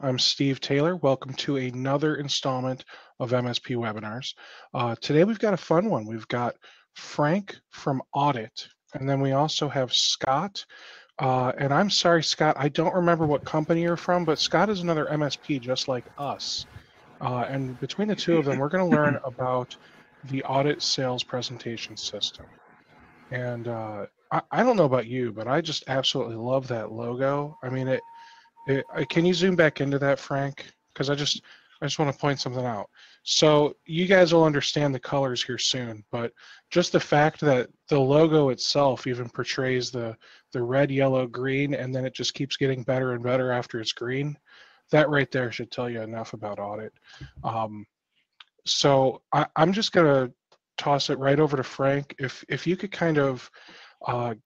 I'm Steve Taylor. Welcome to another installment of MSP webinars. Today we've got a fun one. We've got Frank from Audit, and then we also have Scott. And I'm sorry, Scott, I don't remember what company you're from, but Scott is another MSP just like us. And between the two of them, we're going to learn about the Audit Sales Presentation System. And I don't know about you, but I just absolutely love that logo. I mean, can you zoom back into that, Frank? Because I just want to point something out. So you guys will understand the colors here soon, but just the fact that the logo itself even portrays the red, yellow, green, and then it just keeps getting better and better after it's green. That right there should tell you enough about Audit. So I'm just going to toss it right over to Frank. If you could kind of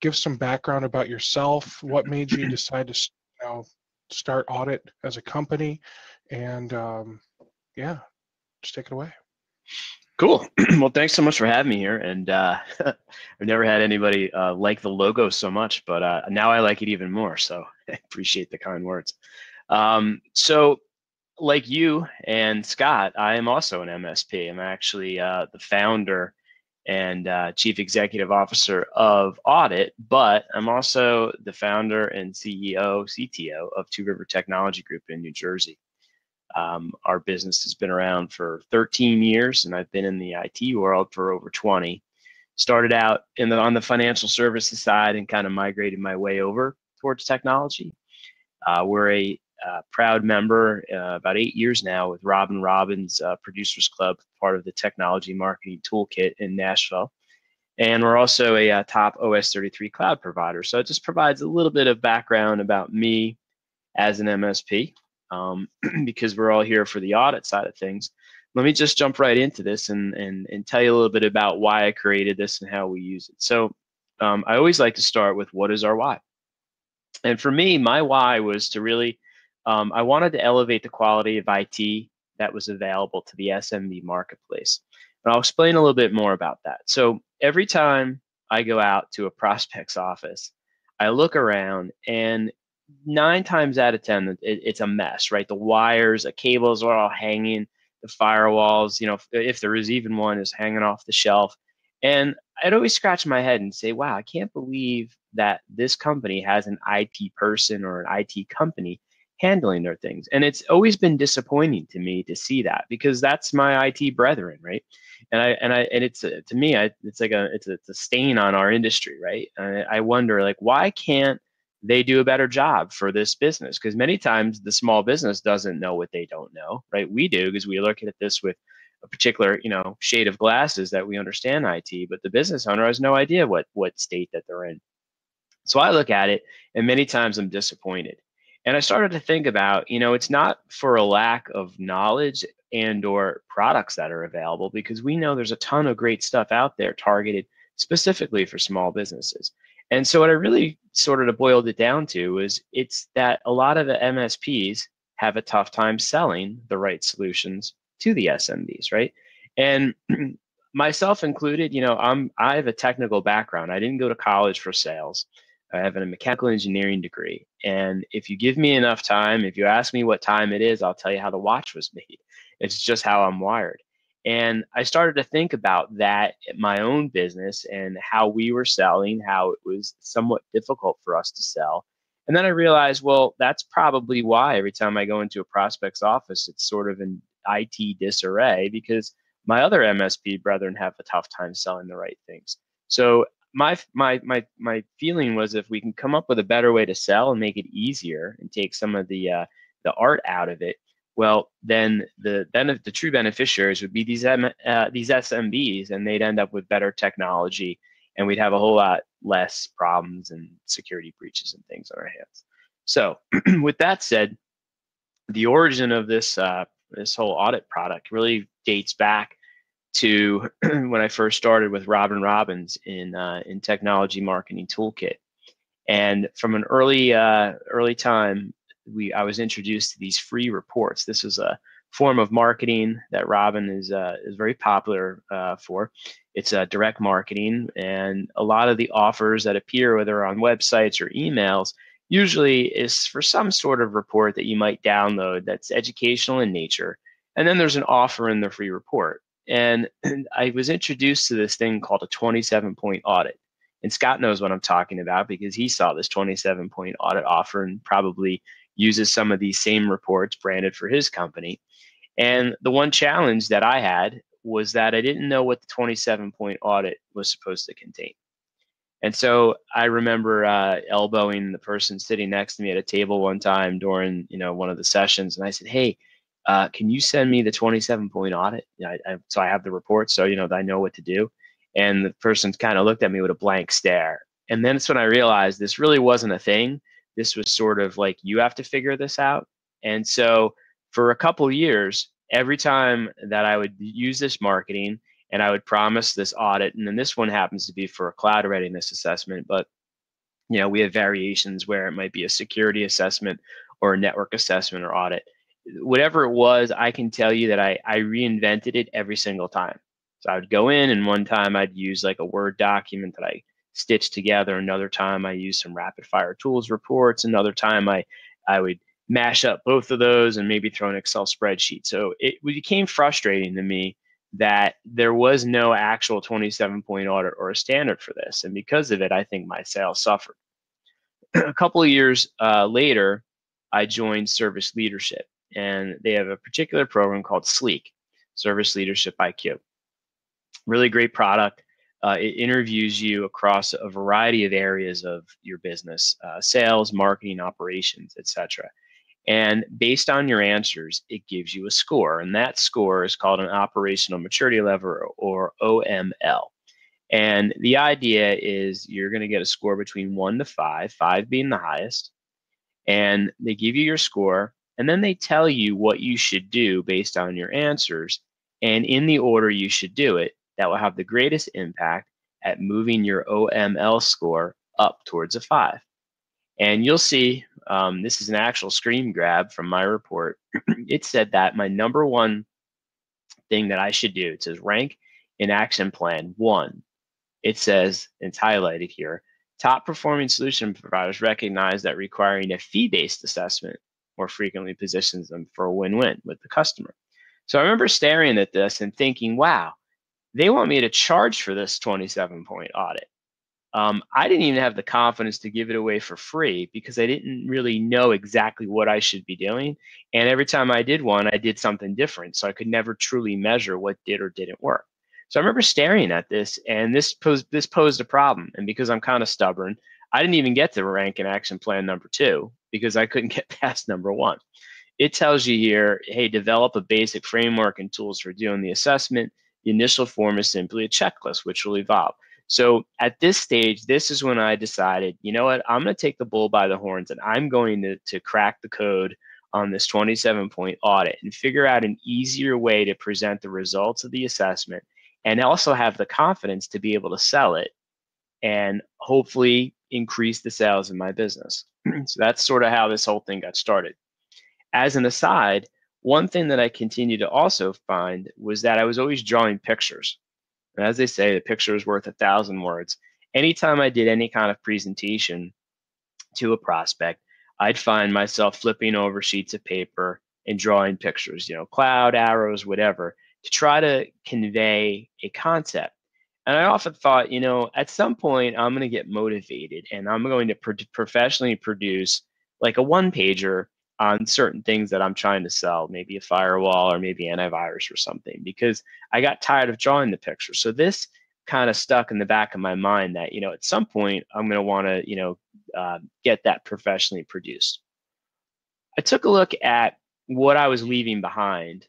give some background about yourself, what made you decide to start Audit as a company, and yeah, just take it away. Cool. Well, thanks so much for having me here, and I've never had anybody like the logo so much, but now I like it even more, so I appreciate the kind words. So like you and Scott, I am also an MSP. I'm actually the founder and Chief Executive Officer of Audit, but I'm also the founder and CTO of Two River Technology Group in New Jersey. Our business has been around for 13 years, and I've been in the IT world for over 20. Started out on the financial services side and kind of migrated my way over towards technology. We're a proud member about 8 years now with Robin Robbins Producers Club, part of the Technology Marketing Toolkit in Nashville. And we're also a top OS33 cloud provider. So it just provides a little bit of background about me as an MSP, because we're all here for the audit side of things. Let me just jump right into this and tell you a little bit about why I created this and how we use it. So I always like to start with, what is our why? And for me, my why was to really, I wanted to elevate the quality of IT that was available to the SMB marketplace. And I'll explain a little bit more about that. So every time I go out to a prospect's office, I look around, and 9 times out of 10, it's a mess, right? The wires, the cables are all hanging, the firewalls, you know, if there is even one, is hanging off the shelf. And I'd always scratch my head and say, wow, I can't believe that this company has an IT person or an IT company handling their things. And it's always been disappointing to me to see that, because that's my IT brethren, right? And it's to me, it's a stain on our industry, right? And I wonder, like, why can't they do a better job for this business? Because many times the small business doesn't know what they don't know, right? We do, because we look at this with a particular, you know, shade of glasses that we understand IT, but the business owner has no idea what state that they're in. So I look at it, and many times I'm disappointed. And I started to think about, you know, it's not for a lack of knowledge and or products that are available, because we know there's a ton of great stuff out there targeted specifically for small businesses. And so what I really sort of boiled it down to is it's that a lot of the MSPs have a tough time selling the right solutions to the SMBs, right? And myself included, you know, I have a technical background. I didn't go to college for sales. I have a mechanical engineering degree. And if you give me enough time, if you ask me what time it is, I'll tell you how the watch was made. It's just how I'm wired. And I started to think about that in my own business and how we were selling, how it was somewhat difficult for us to sell. And then I realized, well, that's probably why every time I go into a prospect's office, it's sort of in IT disarray, because my other MSP brethren have a tough time selling the right things. So my feeling was, if we can come up with a better way to sell and make it easier and take some of the art out of it, well, then the true beneficiaries would be these SMBs, and they'd end up with better technology, and we'd have a whole lot less problems and security breaches and things on our hands. So with that said, the origin of this whole audit product really dates back to when I first started with Robin Robbins in Technology Marketing Toolkit. And from an early time, I was introduced to these free reports. This is a form of marketing that Robin is very popular for. It's direct marketing, and a lot of the offers that appear, whether on websites or emails, usually is for some sort of report that you might download that's educational in nature. And then there's an offer in the free report. And I was introduced to this thing called a 27-point audit. And Scott knows what I'm talking about because he saw this 27-point audit offer and probably uses some of these same reports branded for his company. And the one challenge that I had was that I didn't know what the 27-point audit was supposed to contain. And so I remember elbowing the person sitting next to me at a table one time during one of the sessions, and I said, "Hey, can you send me the 27-point audit? So I have the report, so I know what to do." And the person kind of looked at me with a blank stare. And then it's when I realized this really wasn't a thing. This was sort of like, you have to figure this out. And so for a couple years, every time that I would use this marketing, and I would promise this audit, and then this one happens to be for a cloud readiness assessment, but we have variations where it might be a security assessment or a network assessment or audit. Whatever it was, I can tell you that I reinvented it every single time. So I would go in, and one time I'd use like a Word document that I stitched together. Another time I used some Rapid Fire Tools reports. Another time I would mash up both of those and maybe throw an Excel spreadsheet. So it became frustrating to me that there was no actual 27-point audit or a standard for this. And because of it, I think my sales suffered. A couple of years later, I joined Service Leadership, and they have a particular program called Sleek, Service Leadership IQ. Really great product. It interviews you across a variety of areas of your business, sales, marketing, operations, etc. And based on your answers, it gives you a score. And that score is called an operational maturity level, or OML. And the idea is you're going to get a score between 1 to 5, 5 being the highest. And they give you your score, and then they tell you what you should do based on your answers, and in the order you should do it that will have the greatest impact at moving your OML score up towards a 5. And you'll see, this is an actual screen grab from my report. It said that my number one thing that I should do, it says rank in action plan 1. It says, it's highlighted here, top performing solution providers recognize that requiring a fee-based assessment more frequently positions them for a win-win with the customer. So I remember staring at this and thinking, wow, they want me to charge for this 27-point audit. I didn't even have the confidence to give it away for free because I didn't really know exactly what I should be doing. And every time I did one, I did something different. So I could never truly measure what did or didn't work. So I remember staring at this, and this posed a problem. And because I'm kind of stubborn, I didn't even get to rank and action plan number 2 because I couldn't get past number 1. It tells you here, hey, develop a basic framework and tools for doing the assessment. The initial form is simply a checklist, which will evolve. So at this stage, this is when I decided, you know what, I'm going to take the bull by the horns, and I'm going to crack the code on this 27-point audit and figure out an easier way to present the results of the assessment, and also have the confidence to be able to sell it and hopefully increase the sales in my business. So that's sort of how this whole thing got started. As an aside, one thing that I continued to also find was that I was always drawing pictures. And as they say, the picture is worth 1,000 words. Anytime I did any kind of presentation to a prospect, I'd find myself flipping over sheets of paper and drawing pictures, cloud, arrows, whatever, to try to convey a concept. And I often thought, at some point I'm going to get motivated, and I'm going to professionally produce like a one-pager on certain things that I'm trying to sell, maybe a firewall or maybe antivirus or something, because I got tired of drawing the picture. So this kind of stuck in the back of my mind that, at some point I'm going to want to, get that professionally produced. I took a look at what I was leaving behind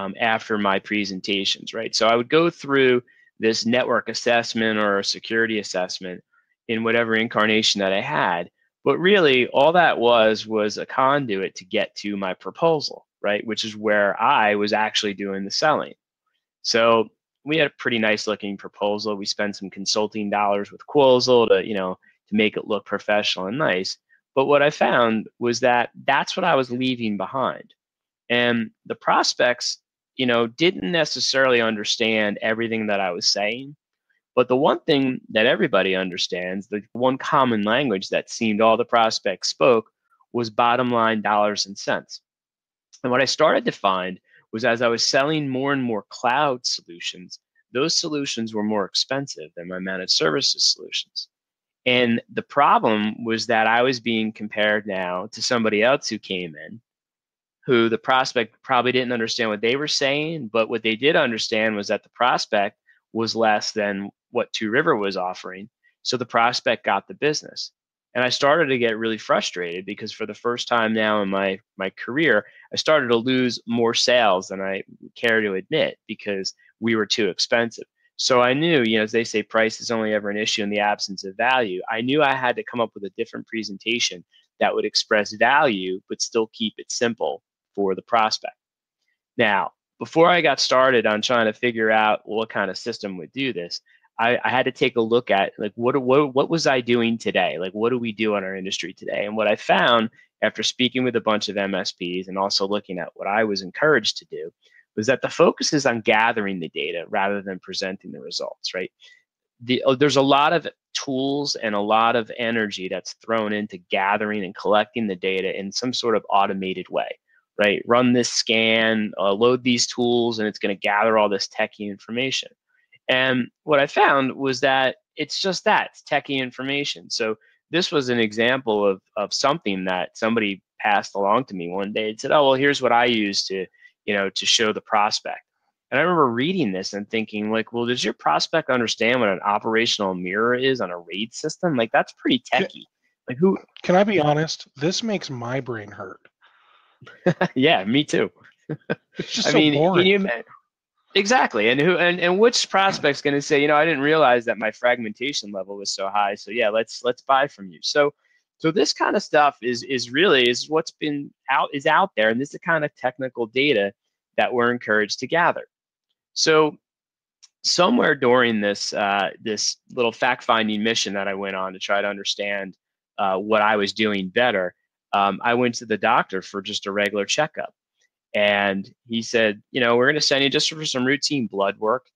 after my presentations, right? So I would go through this network assessment or a security assessment in whatever incarnation that I had. But really, all that was a conduit to get to my proposal, right? Which is where I was actually doing the selling. So we had a pretty nice looking proposal. We spent some consulting dollars with Quozle to, to make it look professional and nice. But what I found was that that's what I was leaving behind. And the prospects, didn't necessarily understand everything that I was saying, But the one thing that everybody understands, the one common language that seemed all the prospects spoke, was bottom line dollars and cents. And what I started to find was as I was selling more and more cloud solutions, those solutions were more expensive than my managed services solutions. And the problem was that I was being compared now to somebody else who came in, who the prospect probably didn't understand what they were saying, but what they did understand was that the prospect was less than what Two River was offering. So the prospect got the business. And I started to get really frustrated because for the first time now in my career, I started to lose more sales than I care to admit because we were too expensive. So I knew, you know, as they say, price is only ever an issue in the absence of value. I knew I had to come up with a different presentation that would express value, but still keep it simple for the prospect. Now, before I got started on trying to figure out what kind of system would do this, I had to take a look at like what was I doing today? Like, what do we do in our industry today? And what I found after speaking with a bunch of MSPs and also looking at what I was encouraged to do was that the focus is on gathering the data rather than presenting the results, right? There's a lot of tools and a lot of energy that's thrown into gathering and collecting the data in some sort of automated way, right? Run this scan, load these tools, and it's going to gather all this techie information. And what I found was that it's just that, it's techie information. So this was an example of something that somebody passed along to me one day and said, oh, well, here's what I use to, you know, to show the prospect. And I remember reading this and thinking, like, well, does your prospect understand what an operational mirror is on a RAID system? Like, that's pretty techie. Like, who? Can I be honest? This makes my brain hurt. Yeah, me too. It's just boring. Exactly. And who? And which prospect's going to say, you know, I didn't realize that my fragmentation level was so high. So yeah, let's buy from you. So this kind of stuff is really what's been out there, and this is the kind of technical data that we're encouraged to gather. So somewhere during this little fact-finding mission that I went on to try to understand what I was doing better, I went to the doctor for just a regular checkup, and he said, you know, we're going to send you just for some routine blood work,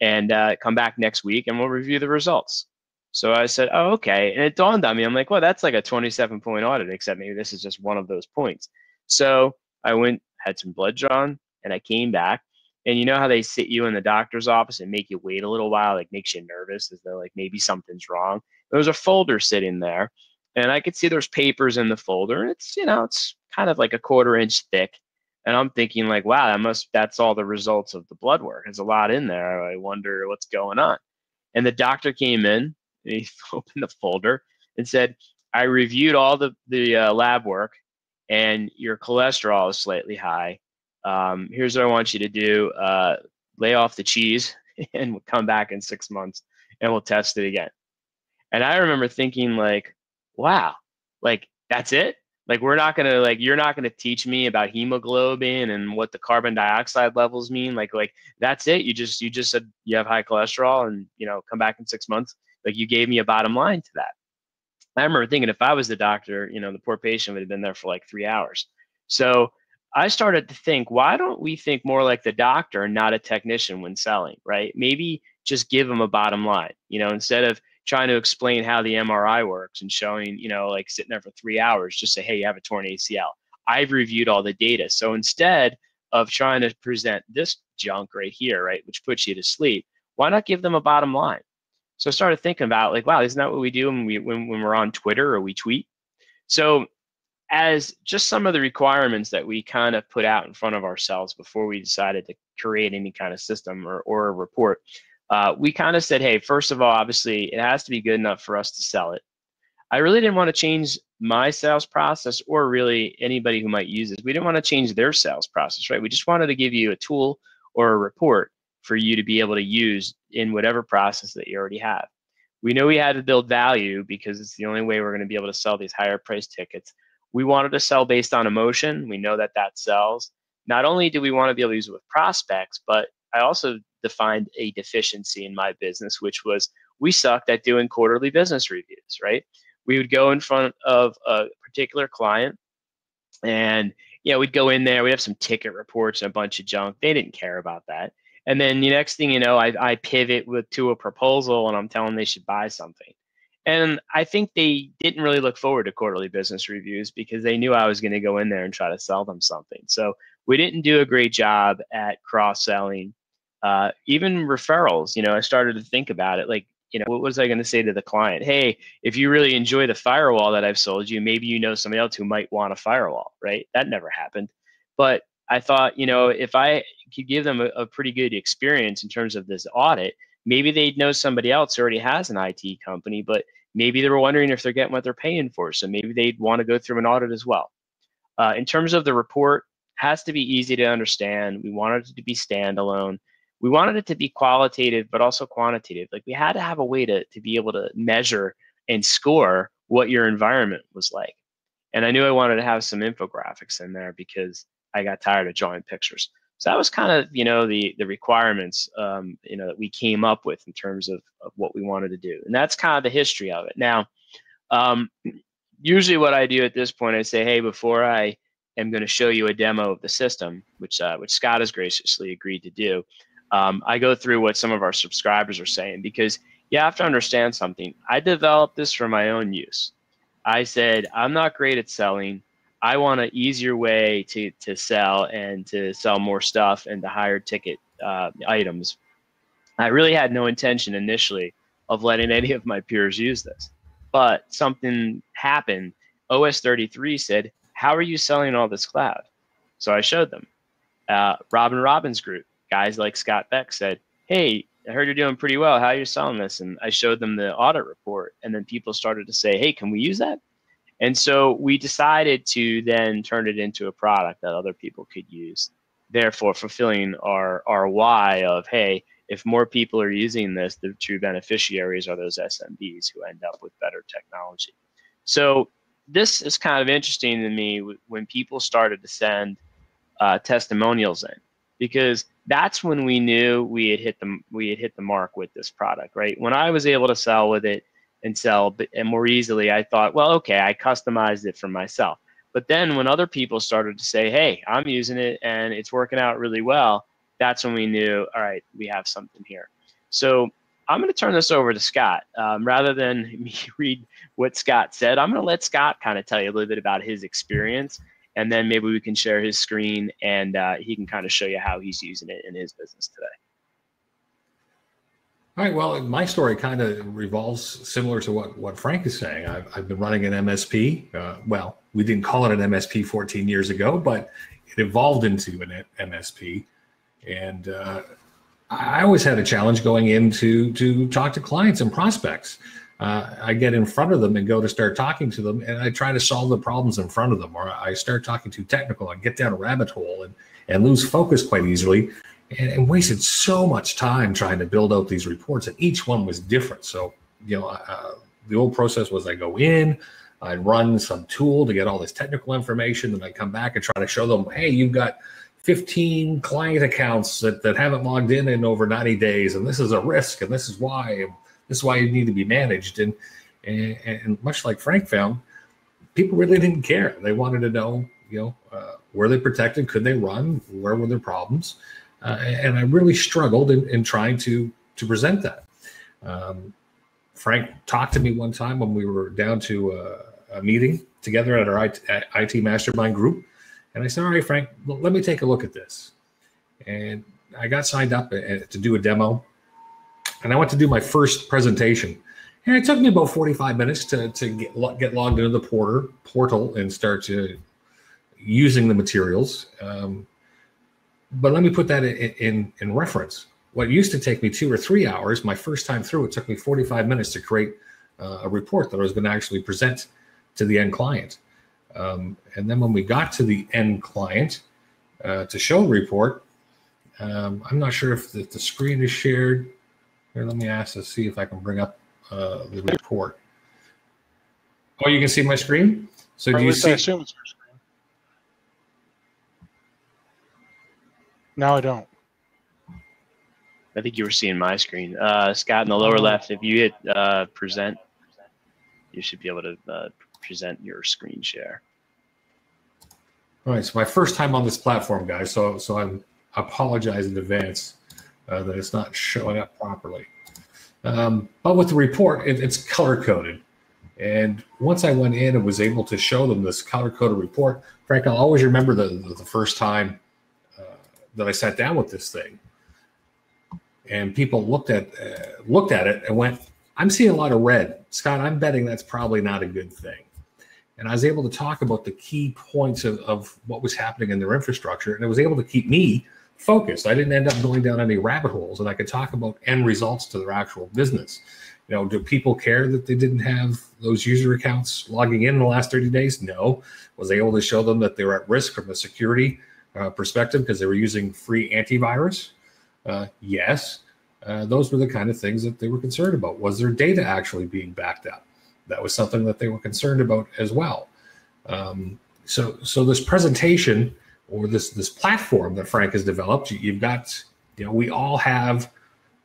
and come back next week, and we'll review the results. So I said, oh, okay. And it dawned on me. I'm like, well, that's like a 27-point audit, except maybe this is just one of those points. So I went, had some blood drawn, and I came back. And you know how they sit you in the doctor's office and make you wait a little while, like makes you nervous as though like maybe something's wrong. There was a folder sitting there, and I could see there's papers in the folder, and it's, you know, it's kind of like a 1/4 inch thick. And I'm thinking like, wow, that's all the results of the blood work. There's a lot in there. I wonder what's going on. And the doctor came in. And he opened the folder and said, I reviewed all the lab work, and your cholesterol is slightly high. Here's what I want you to do. Lay off the cheese, and we'll come back in 6 months, and we'll test it again. And I remember thinking like, wow, like that's it? Like you're not going to teach me about hemoglobin and what the carbon dioxide levels mean. Like that's it. You just said you have high cholesterol, and, you know, come back in 6 months. Like you gave me a bottom line to that. I remember thinking if I was the doctor, you know, the poor patient would have been there for like 3 hours. So I started to think, why don't we think more like the doctor and not a technician when selling, right? Maybe just give them a bottom line, you know, instead of trying to explain how the MRI works and showing, you know, like sitting there for 3 hours, just say, hey, you have a torn ACL. I've reviewed all the data. So instead of trying to present this junk right here, right, which puts you to sleep, why not give them a bottom line? So I started thinking about like, wow, isn't that what we do when we're on Twitter or we tweet? So as just some of the requirements that we kind of put out in front of ourselves before we decided to create any kind of system or a report, we kind of said, hey, first of all, obviously, it has to be good enough for us to sell it. I really didn't want to change my sales process or really anybody who might use this. We didn't want to change their sales process, right? We just wanted to give you a tool or a report for you to be able to use in whatever process that you already have. We know we had to build value because it's the only way we're going to be able to sell these higher price tickets. We wanted to sell based on emotion. We know that sells. Not only do we want to be able to use it with prospects, but I also defined a deficiency in my business, which was we sucked at doing quarterly business reviews, right? We would go in front of a particular client and, you know, we'd go in there, we'd have some ticket reports and a bunch of junk. They didn't care about that. And then the next thing you know, I pivot to a proposal and I'm telling them they should buy something. And I think they didn't really look forward to quarterly business reviews because they knew I was going to go in there and try to sell them something. So we didn't do a great job at cross-selling, even referrals. You know, I started to think about it, like, you know, what was I going to say to the client? Hey, if you really enjoy the firewall that I've sold you, maybe you know somebody else who might want a firewall, right? That never happened. But I thought, you know, if I could give them a pretty good experience in terms of this audit, maybe they'd know somebody else who already has an IT company, but maybe they were wondering if they're getting what they're paying for. So maybe they'd want to go through an audit as well. In terms of the report, has to be easy to understand. We wanted it to be standalone. We wanted it to be qualitative, but also quantitative. Like, we had to have a way to be able to measure and score what your environment was like. And I knew I wanted to have some infographics in there because I got tired of drawing pictures. So that was kind of, you know, the requirements, you know, that we came up with in terms of what we wanted to do. And that's kind of the history of it. Now, usually what I do at this point, I say, hey, before I am going to show you a demo of the system, which Scott has graciously agreed to do, I go through what some of our subscribers are saying, because you have to understand something. I developed this for my own use. I said, I'm not great at selling. I want an easier way to sell and to sell more stuff and to higher ticket items. I really had no intention initially of letting any of my peers use this, but something happened. OS33 said, how are you selling all this cloud? So I showed them. Robin Robbins group, guys like Scott Beck said, hey, I heard you're doing pretty well. How are you selling this? And I showed them the audit report, and then people started to say, hey, can we use that? And so we decided to then turn it into a product that other people could use, therefore fulfilling our why of, hey, if more people are using this, the true beneficiaries are those SMBs who end up with better technology. So this is kind of interesting to me when people started to send testimonials in, because that's when we knew we had hit the mark with this product, right? When I was able to sell with it, and more easily, I thought, well, okay, I customized it for myself. But then when other people started to say, hey, I'm using it and it's working out really well, that's when we knew, all right, we have something here. So I'm going to turn this over to Scott. Rather than me read what Scott said, I'm going to let Scott kind of tell you a little bit about his experience, and then maybe we can share his screen and he can kind of show you how he's using it in his business today. All right, well, my story kind of revolves similar to what Frank is saying. I've been running an MSP. Well, we didn't call it an MSP 14 years ago, but it evolved into an MSP. And I always had a challenge going in to talk to clients and prospects. I get in front of them and go to start talking to them, and I try to solve the problems in front of them, or I start talking too technical. I get down a rabbit hole and lose focus quite easily. And wasted so much time trying to build out these reports, and each one was different. So, you know, the old process was I go in, I run some tool to get all this technical information, then I come back and try to show them, hey, you've got 15 client accounts that haven't logged in over 90 days, and this is a risk, and this is why, you need to be managed. And much like Frank found, people really didn't care. They wanted to know, you know, were they protected? Could they run? Where were their problems? And I really struggled in trying to present that. Frank talked to me one time when we were down to a meeting together at our IT mastermind group. And I said, all right, Frank, let me take a look at this. And I got signed up to do a demo. And I went to do my first presentation. And it took me about 45 minutes to get logged into the portal and start using the materials. But let me put that in reference. What used to take me 2 or 3 hours, my first time through, it took me 45 minutes to create a report that I was going to actually present to the end client. And then when we got to the end client to show the report, I'm not sure if the screen is shared. Here, let me ask to see if I can bring up the report. Oh, you can see my screen? So do you see? No, I don't. I think you were seeing my screen. Scott, in the lower left, if you hit present, you should be able to present your screen share. All right, so my first time on this platform, guys, so I apologize in advance. that it's not showing up properly. But with the report, it's color-coded. And once I went in and was able to show them this color-coded report, Frank, I'll always remember the first time that I sat down with this thing. And people looked at it and went, I'm seeing a lot of red. Scott, I'm betting that's probably not a good thing. And I was able to talk about the key points of what was happening in their infrastructure. And it was able to keep me focused. I didn't end up going down any rabbit holes. And I could talk about end results to their actual business. You know, do people care that they didn't have those user accounts logging in the last 30 days? No. Was I able to show them that they were at risk from a security perspective because they were using free antivirus? Yes. Those were the kind of things that they were concerned about. Was their data actually being backed up? That was something that they were concerned about as well. So this presentation or this platform that Frank has developed, you've got, you know, we all have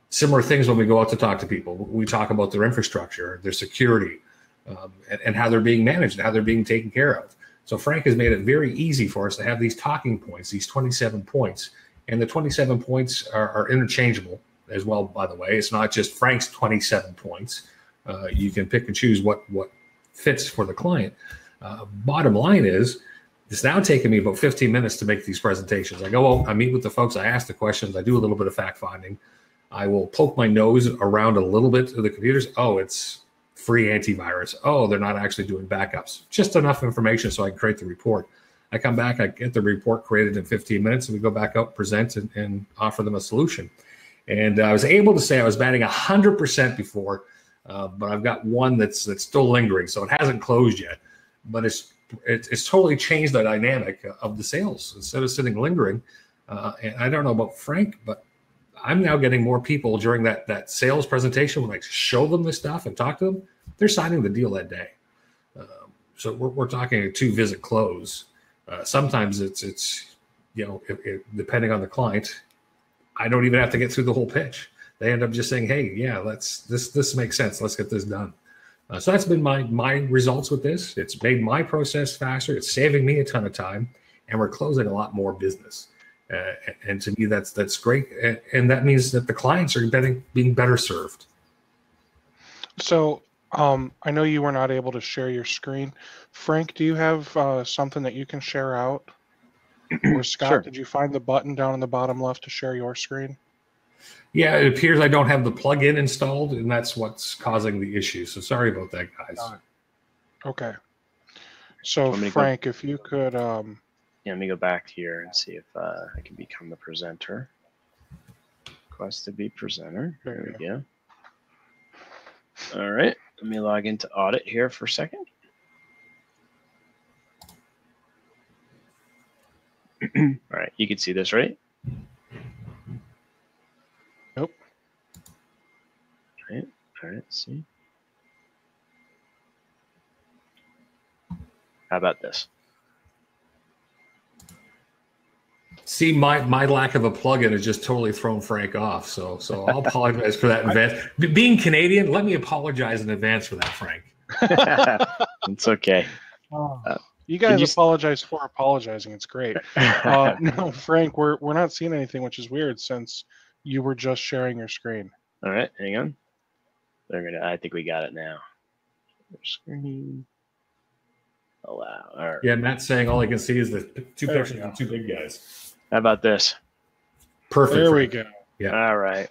similar things when we go out to talk to people. We talk about their infrastructure, their security, and how they're being managed and how they're being taken care of. So Frank has made it very easy for us to have these talking points, these 27 points. And the 27 points are interchangeable as well, by the way. It's not just Frank's 27 points. You can pick and choose what fits for the client. Bottom line is, it's now taken me about 15 minutes to make these presentations. I go out, I meet with the folks, I ask the questions, I do a little bit of fact-finding. I will poke my nose around a little bit to the computers. Oh, it's free antivirus. Oh, they're not actually doing backups. Just enough information so I can create the report. I come back, I get the report created in 15 minutes, and we go back out, present, and offer them a solution. And I was able to say I was batting 100% before, but I've got one that's still lingering, so it hasn't closed yet. But it's totally changed the dynamic of the sales. Instead of sitting lingering, and I don't know about Frank, but I'm now getting more people during that sales presentation when I show them this stuff and talk to them, they're signing the deal that day. So we're talking a two-visit close. Sometimes it's you know, depending on the client, I don't even have to get through the whole pitch. They end up just saying, hey, yeah, this makes sense. Let's get this done. So that's been my results with this. It's made my process faster. It's saving me a ton of time, and we're closing a lot more business. And to me, that's great. And that means that the clients are being better served. So I know you were not able to share your screen. Frank, do you have something that you can share out? Or Scott, sure. Did you find the button down in the bottom left to share your screen? Yeah, it appears I don't have the plugin installed, and that's what's causing the issue. So sorry about that, guys. Okay. So Frank, if you could... Yeah, let me go back here and see if I can become the presenter. Request to be presenter. There we go. All right. Let me log into Audit here for a second. All right. You can see this, right? Nope. All right. All right. See. How about this? See, my lack of a plug-in has just totally thrown Frank off. So I'll apologize for that in advance. Being Canadian, let me apologize in advance for that, Frank. It's okay. You guys apologize for apologizing. It's great. No, Frank, we're not seeing anything, which is weird since you were just sharing your screen. All right, hang on. I think we got it now. Screen. Allow. All right. Yeah, Matt's saying all I can see is the two pictures of two big guys. How about this? Perfect. There we go. Yeah. All right.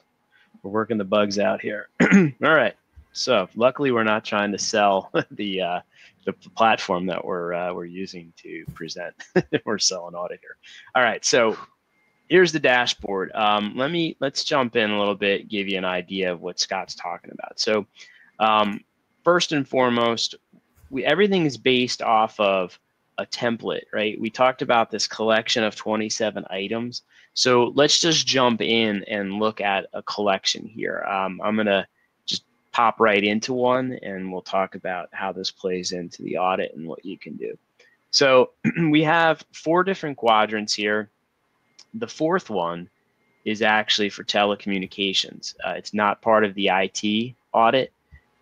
We're working the bugs out here. All right. So luckily, we're not trying to sell the platform that we're using to present. We're selling Audit here. All right. So here's the dashboard. Let's jump in a little bit, give you an idea of what Scott's talking about. So first and foremost, everything is based off of a template, right? We talked about this collection of 27 items. So let's just jump in and look at a collection here. I'm going to just pop right into one, and we'll talk about how this plays into the audit and what you can do. So we have four different quadrants here. The fourth one is actually for telecommunications. It's not part of the IT audit.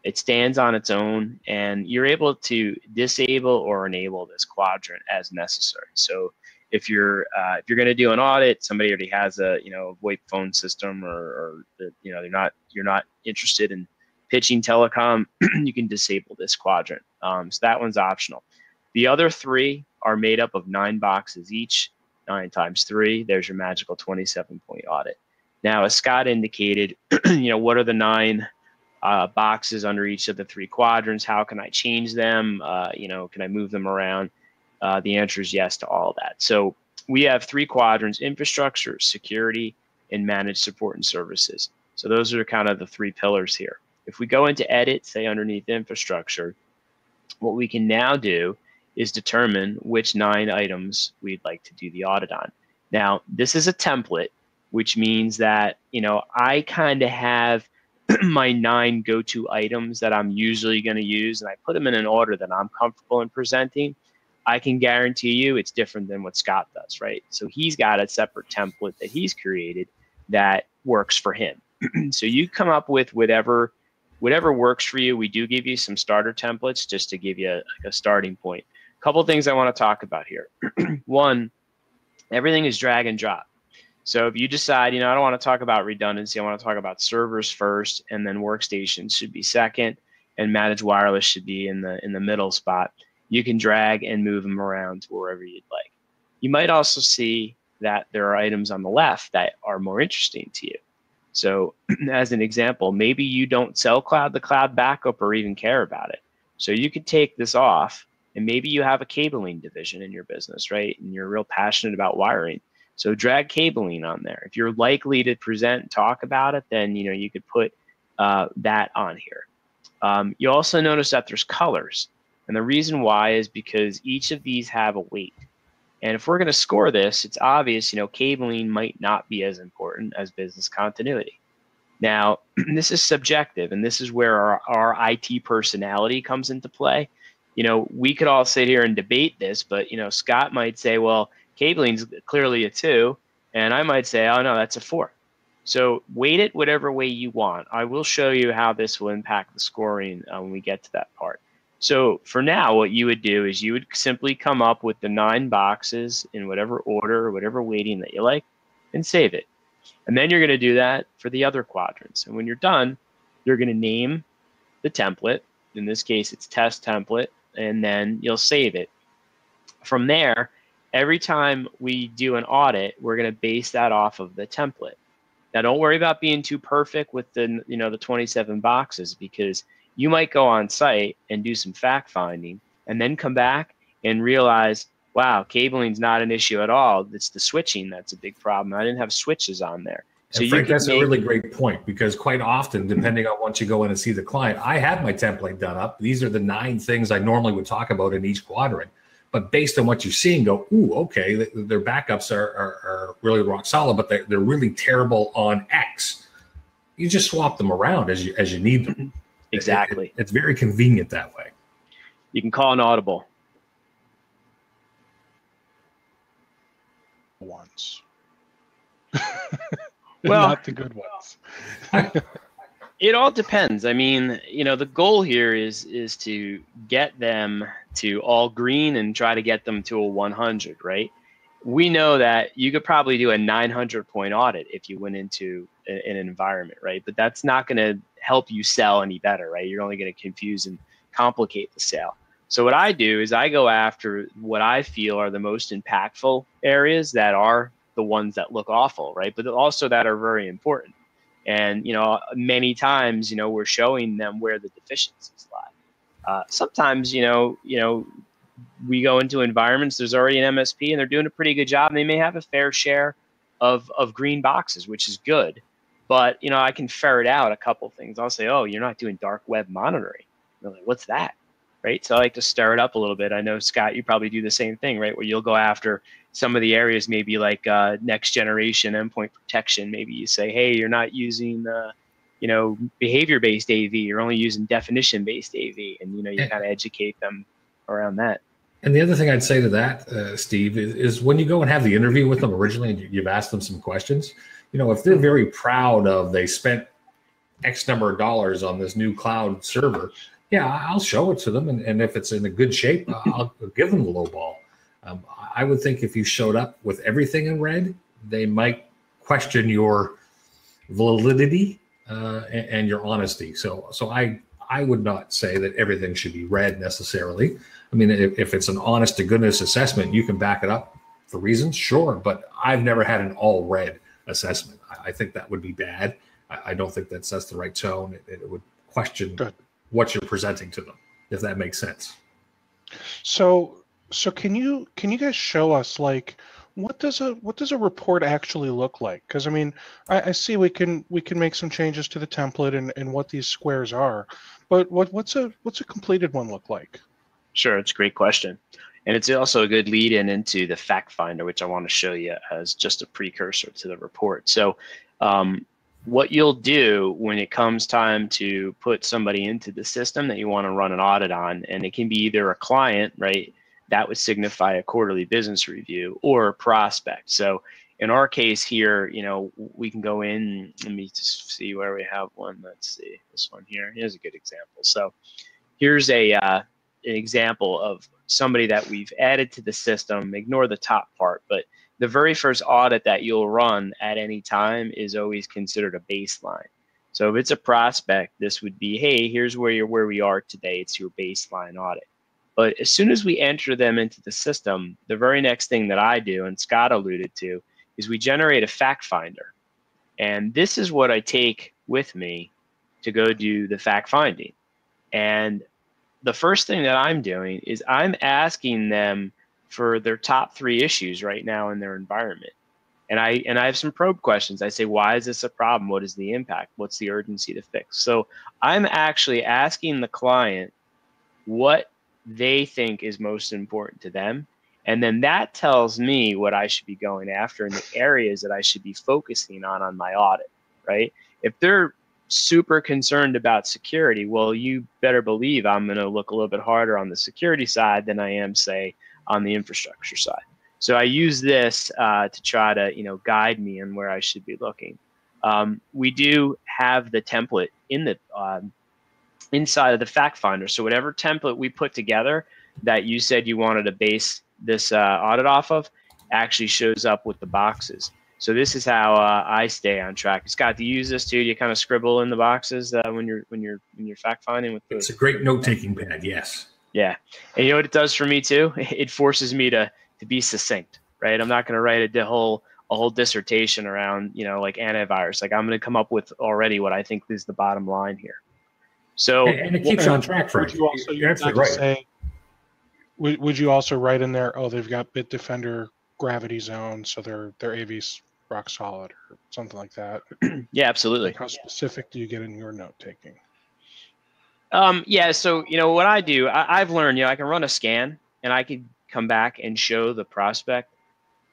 It stands on its own, and you're able to disable or enable this quadrant as necessary. So If you're going to do an audit, somebody already has a VoIP phone system, or you're not interested in pitching telecom, you can disable this quadrant. So that one's optional. The other three are made up of 9 boxes each. 9 times 3. There's your magical 27-point audit. Now, as Scott indicated, what are the 9 boxes under each of the 3 quadrants? How can I change them? Can I move them around? The answer is yes to all of that. So we have 3 quadrants: infrastructure, security, and managed support and services. So those are kind of the 3 pillars here. If we go into edit, say underneath infrastructure, what we can now do is determine which 9 items we'd like to do the audit on. Now, this is a template, which means that, I kind of have my 9 go-to items that I'm usually going to use, and I put them in an order that I'm comfortable in presenting. I can guarantee you it's different than what Scott does, right? So he's got a separate template that he's created that works for him. So you come up with whatever works for you. We do give you some starter templates just to give you a starting point. A couple things I want to talk about here. One, everything is drag and drop. So if you decide, I don't want to talk about redundancy, I want to talk about servers first, and then workstations should be second, and managed wireless should be in the middle spot. You can drag and move them around to wherever you'd like. You might also see that there are items on the left that are more interesting to you. So as an example, maybe you don't sell the cloud backup or even care about it. So you could take this off, and maybe you have a cabling division in your business, right? And you're real passionate about wiring. So drag cabling on there. If you're likely to present and talk about it, then you could put that on here. You also notice that there's colors. And the reason why is because each of these have a weight. And if we're going to score this, it's obvious, cabling might not be as important as business continuity. Now, this is subjective, and this is where our IT personality comes into play. We could all sit here and debate this, but, Scott might say, well, cabling's clearly a 2, and I might say, oh, no, that's a 4. So weight it whatever way you want. I will show you how this will impact the scoring when we get to that part. So for now, what you would do is you would simply come up with the 9 boxes in whatever order, whatever weighting that you like, and save it. And then you're going to do that for the other quadrants. And when you're done, you're going to name the template. In this case, it's test template, and then you'll save it. From there, every time we do an audit, we're going to base that off of the template. Now, don't worry about being too perfect with the, the 27 boxes, because you might go on site and do some fact finding and then come back and realize, wow, cabling's not an issue at all. It's the switching that's a big problem. I didn't have switches on there. So Frank, that's a really great point, because quite often, depending on once you go in and see the client, I have my template done up. These are the 9 things I normally would talk about in each quadrant. But based on what you're seeing, go, ooh, okay, their backups are really rock solid, but they're really terrible on X. You just swap them around as you need them. Exactly. It's very convenient that way. You can call an audible. Once. Well, not the good ones. It all depends. I mean, the goal here is to get them to all green and try to get them to a 100, right? We know that you could probably do a 900-point audit if you went into an environment, right? But that's not going to help you sell any better, right? You're only going to confuse and complicate the sale. So what I do is I go after what I feel are the most impactful areas that are the ones that look awful, right? But also that are very important. And, many times, we're showing them where the deficiencies lie. Sometimes, we go into environments, there's already an MSP and they're doing a pretty good job. And they may have a fair share of green boxes, which is good. But, I can ferret out a couple things. I'll say, oh, you're not doing dark web monitoring. And they're like, what's that? Right? So I like to stir it up a little bit. I know, Scott, you probably do the same thing, right? Where you'll go after some of the areas, maybe like next generation endpoint protection. Maybe you say, hey, you're not using, behavior-based AV. You're only using definition-based AV. And, you kind of educate them around that. And the other thing I'd say to that, Steve, is when you go and have the interview with them originally and you've asked them some questions, if they're very proud of they spent X number of dollars on this new cloud server, yeah, I'll show it to them. And if it's in a good shape, I'll give them the low ball. I would think if you showed up with everything in red, they might question your validity and your honesty. So I would not say that everything should be red necessarily. I mean, if it's an honest to goodness assessment, you can back it up for reasons, sure. But I've never had an all red assessment. I think that would be bad. I don't think that sets the right tone. It would question what you're presenting to them, if that makes sense. So can you guys show us, like, what does a report actually look like? Because I mean, I see we can make some changes to the template and what these squares are, but what's a completed one look like? Sure, it's a great question, and it's also a good lead in into the fact finder, which I want to show you as just a precursor to the report. So what you'll do when it comes time to put somebody into the system that you want to run an audit on, and it can be either a client, right, that would signify a quarterly business review, or a prospect. So in our case here, you know, we can go in, let me just see where we have one. Let's see, this one here, here's a good example. So here's a an example of somebody that we've added to the system. Ignore the top part, but the very first audit that you'll run at any time is always considered a baseline. So if it's a prospect, this would be, hey, here's where we are today. It's your baseline audit. But as soon as we enter them into the system, the very next thing that I do, and Scott alluded to, is we generate a fact finder. And this is what I take with me to go do the fact finding. And the first thing that I'm doing is I'm asking them for their top 3 issues right now in their environment. And I have some probe questions. I say, why is this a problem? What is the impact? What's the urgency to fix? So I'm actually asking the client what they think is most important to them. And then that tells me what I should be going after and the areas that I should be focusing on my audit, right? If they're super concerned about security, well, you better believe I'm going to look a little bit harder on the security side than I am, say, on the infrastructure side. So I use this to try to, you know, guide me in where I should be looking. We do have the template in the inside of the fact finder. So whatever template we put together that you said you wanted to base this audit off of actually shows up with the boxes. So this is how I stay on track. Scott, do you use this too? Do you kind of scribble in the boxes when you're fact finding? With the, it's a great note taking pad. Yes. Yeah, and you know what it does for me too? It forces me to be succinct, right? I'm not going to write a whole dissertation around, you know, like antivirus. Like I'm going to come up with already what I think is the bottom line here. So and it keeps on track for you. You're absolutely right. Say, would you also write in there, oh, they've got Bitdefender gravity zone, so their AV's rock solid or something like that? Yeah, absolutely. How specific do you get in your note taking? Yeah, so you know what I do, I've learned, you know, I can run a scan and I can come back and show the prospect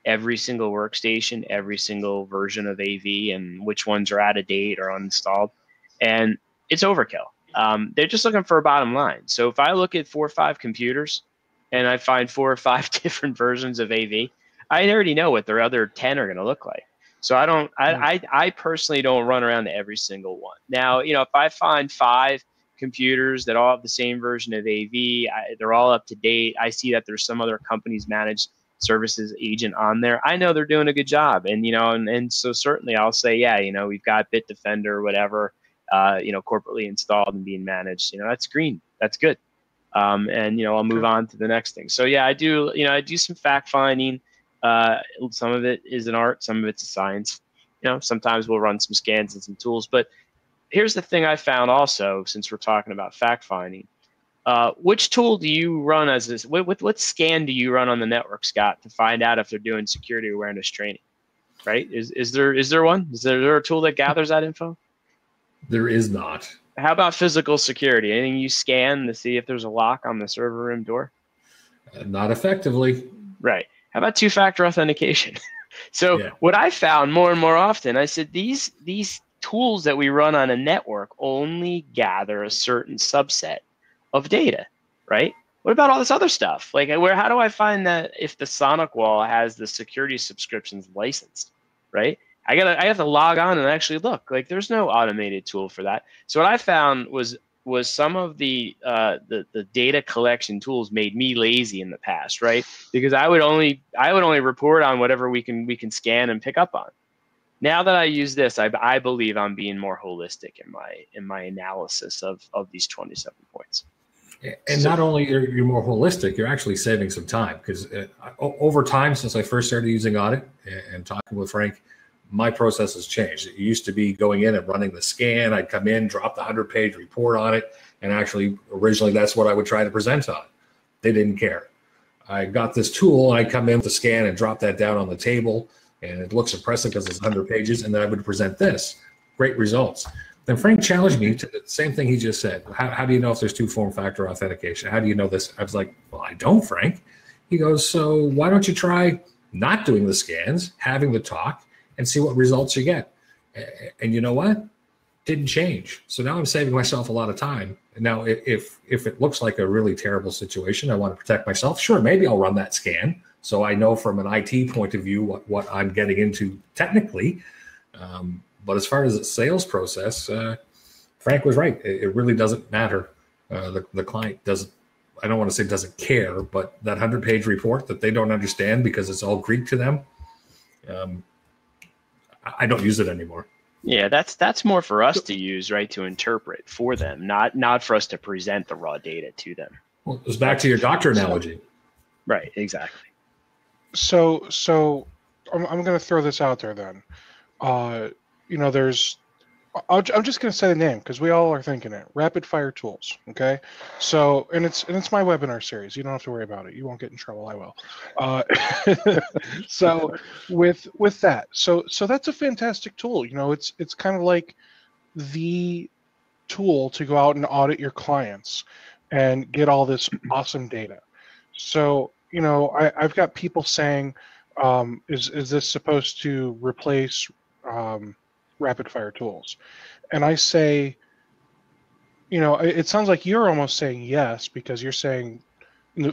every single workstation, every single version of AV, and which ones are out of date or uninstalled, and it's overkill. They're just looking for a bottom line. So if I look at 4 or 5 computers and I find 4 or 5 different versions of AV, I already know what their other 10 are going to look like. So I don't, I personally don't run around to every single one. Now, you know, if I find 5 computers that all have the same version of AV, they're all up to date, I see that there's some other company's managed services agent on there, I know they're doing a good job. And, you know, and so certainly I'll say, yeah, you know, we've got Bitdefender or whatever, you know, corporately installed and being managed, you know, that's green, that's good. And, you know, I'll move on to the next thing. So yeah, I do, you know, I do some fact finding. Some of it is an art, some of it's a science, you know, sometimes we'll run some scans and some tools. But here's the thing I found also, since we're talking about fact finding, which tool do you run as this, what scan do you run on the network, Scott, to find out if they're doing security awareness training, right? Is there one? Is there a tool that gathers that info? There is not. How about physical security? Anything you scan to see if there's a lock on the server room door? Not effectively. Right. How about 2-factor authentication? So yeah. What I found more and more often, I said these tools that we run on a network only gather a certain subset of data, right? What about all this other stuff? Like, how do I find that if the Sonic Wall has the security subscriptions licensed, right? I have to log on and actually look. Like, there's no automated tool for that. So what I found was was some of the data collection tools made me lazy in the past, right? Because I would only report on whatever we can scan and pick up on. Now that I use this, I believe I'm being more holistic in my analysis of these 27 points. And so, not only are you more holistic, you're actually saving some time, because over time, since I first started using Audit and talking with Frank, my process has changed. It used to be going in and running the scan. I'd come in, drop the 100-page report on it, and actually originally that's what I would try to present on. They didn't care. I got this tool, and I come in with the scan and drop that down on the table, and it looks impressive because it's 100 pages, and then I would present this. Great results. Then Frank challenged me to the same thing he just said. How do you know if there's two-form factor authentication? How do you know this? I was like, well, I don't, Frank. He goes, so why don't you try not doing the scans, having the talk, and see what results you get. And you know what? Didn't change. So now I'm saving myself a lot of time. Now, if it looks like a really terrible situation, I want to protect myself. Sure, maybe I'll run that scan so I know from an IT point of view what I'm getting into technically. But as far as the sales process, Frank was right. It really doesn't matter. The client doesn't, I don't want to say doesn't care, but that 100-page report that they don't understand because it's all Greek to them, I don't use it anymore. Yeah, that's more for us to use, right? To interpret for them, not for us to present the raw data to them. Well, it was back to your doctor analogy. Right, exactly. So I'm going to throw this out there then. You know, I'm just going to say the name because we all are thinking it. Rapid Fire Tools, okay? So, and it's my webinar series. You don't have to worry about it. You won't get in trouble. I will. So with that, so that's a fantastic tool. You know, it's kind of like the tool to go out and audit your clients and get all this awesome data. So, you know, I've got people saying, is this supposed to replace Rapid Fire Tools? And I say, you know, it sounds like you're almost saying yes, because you're saying,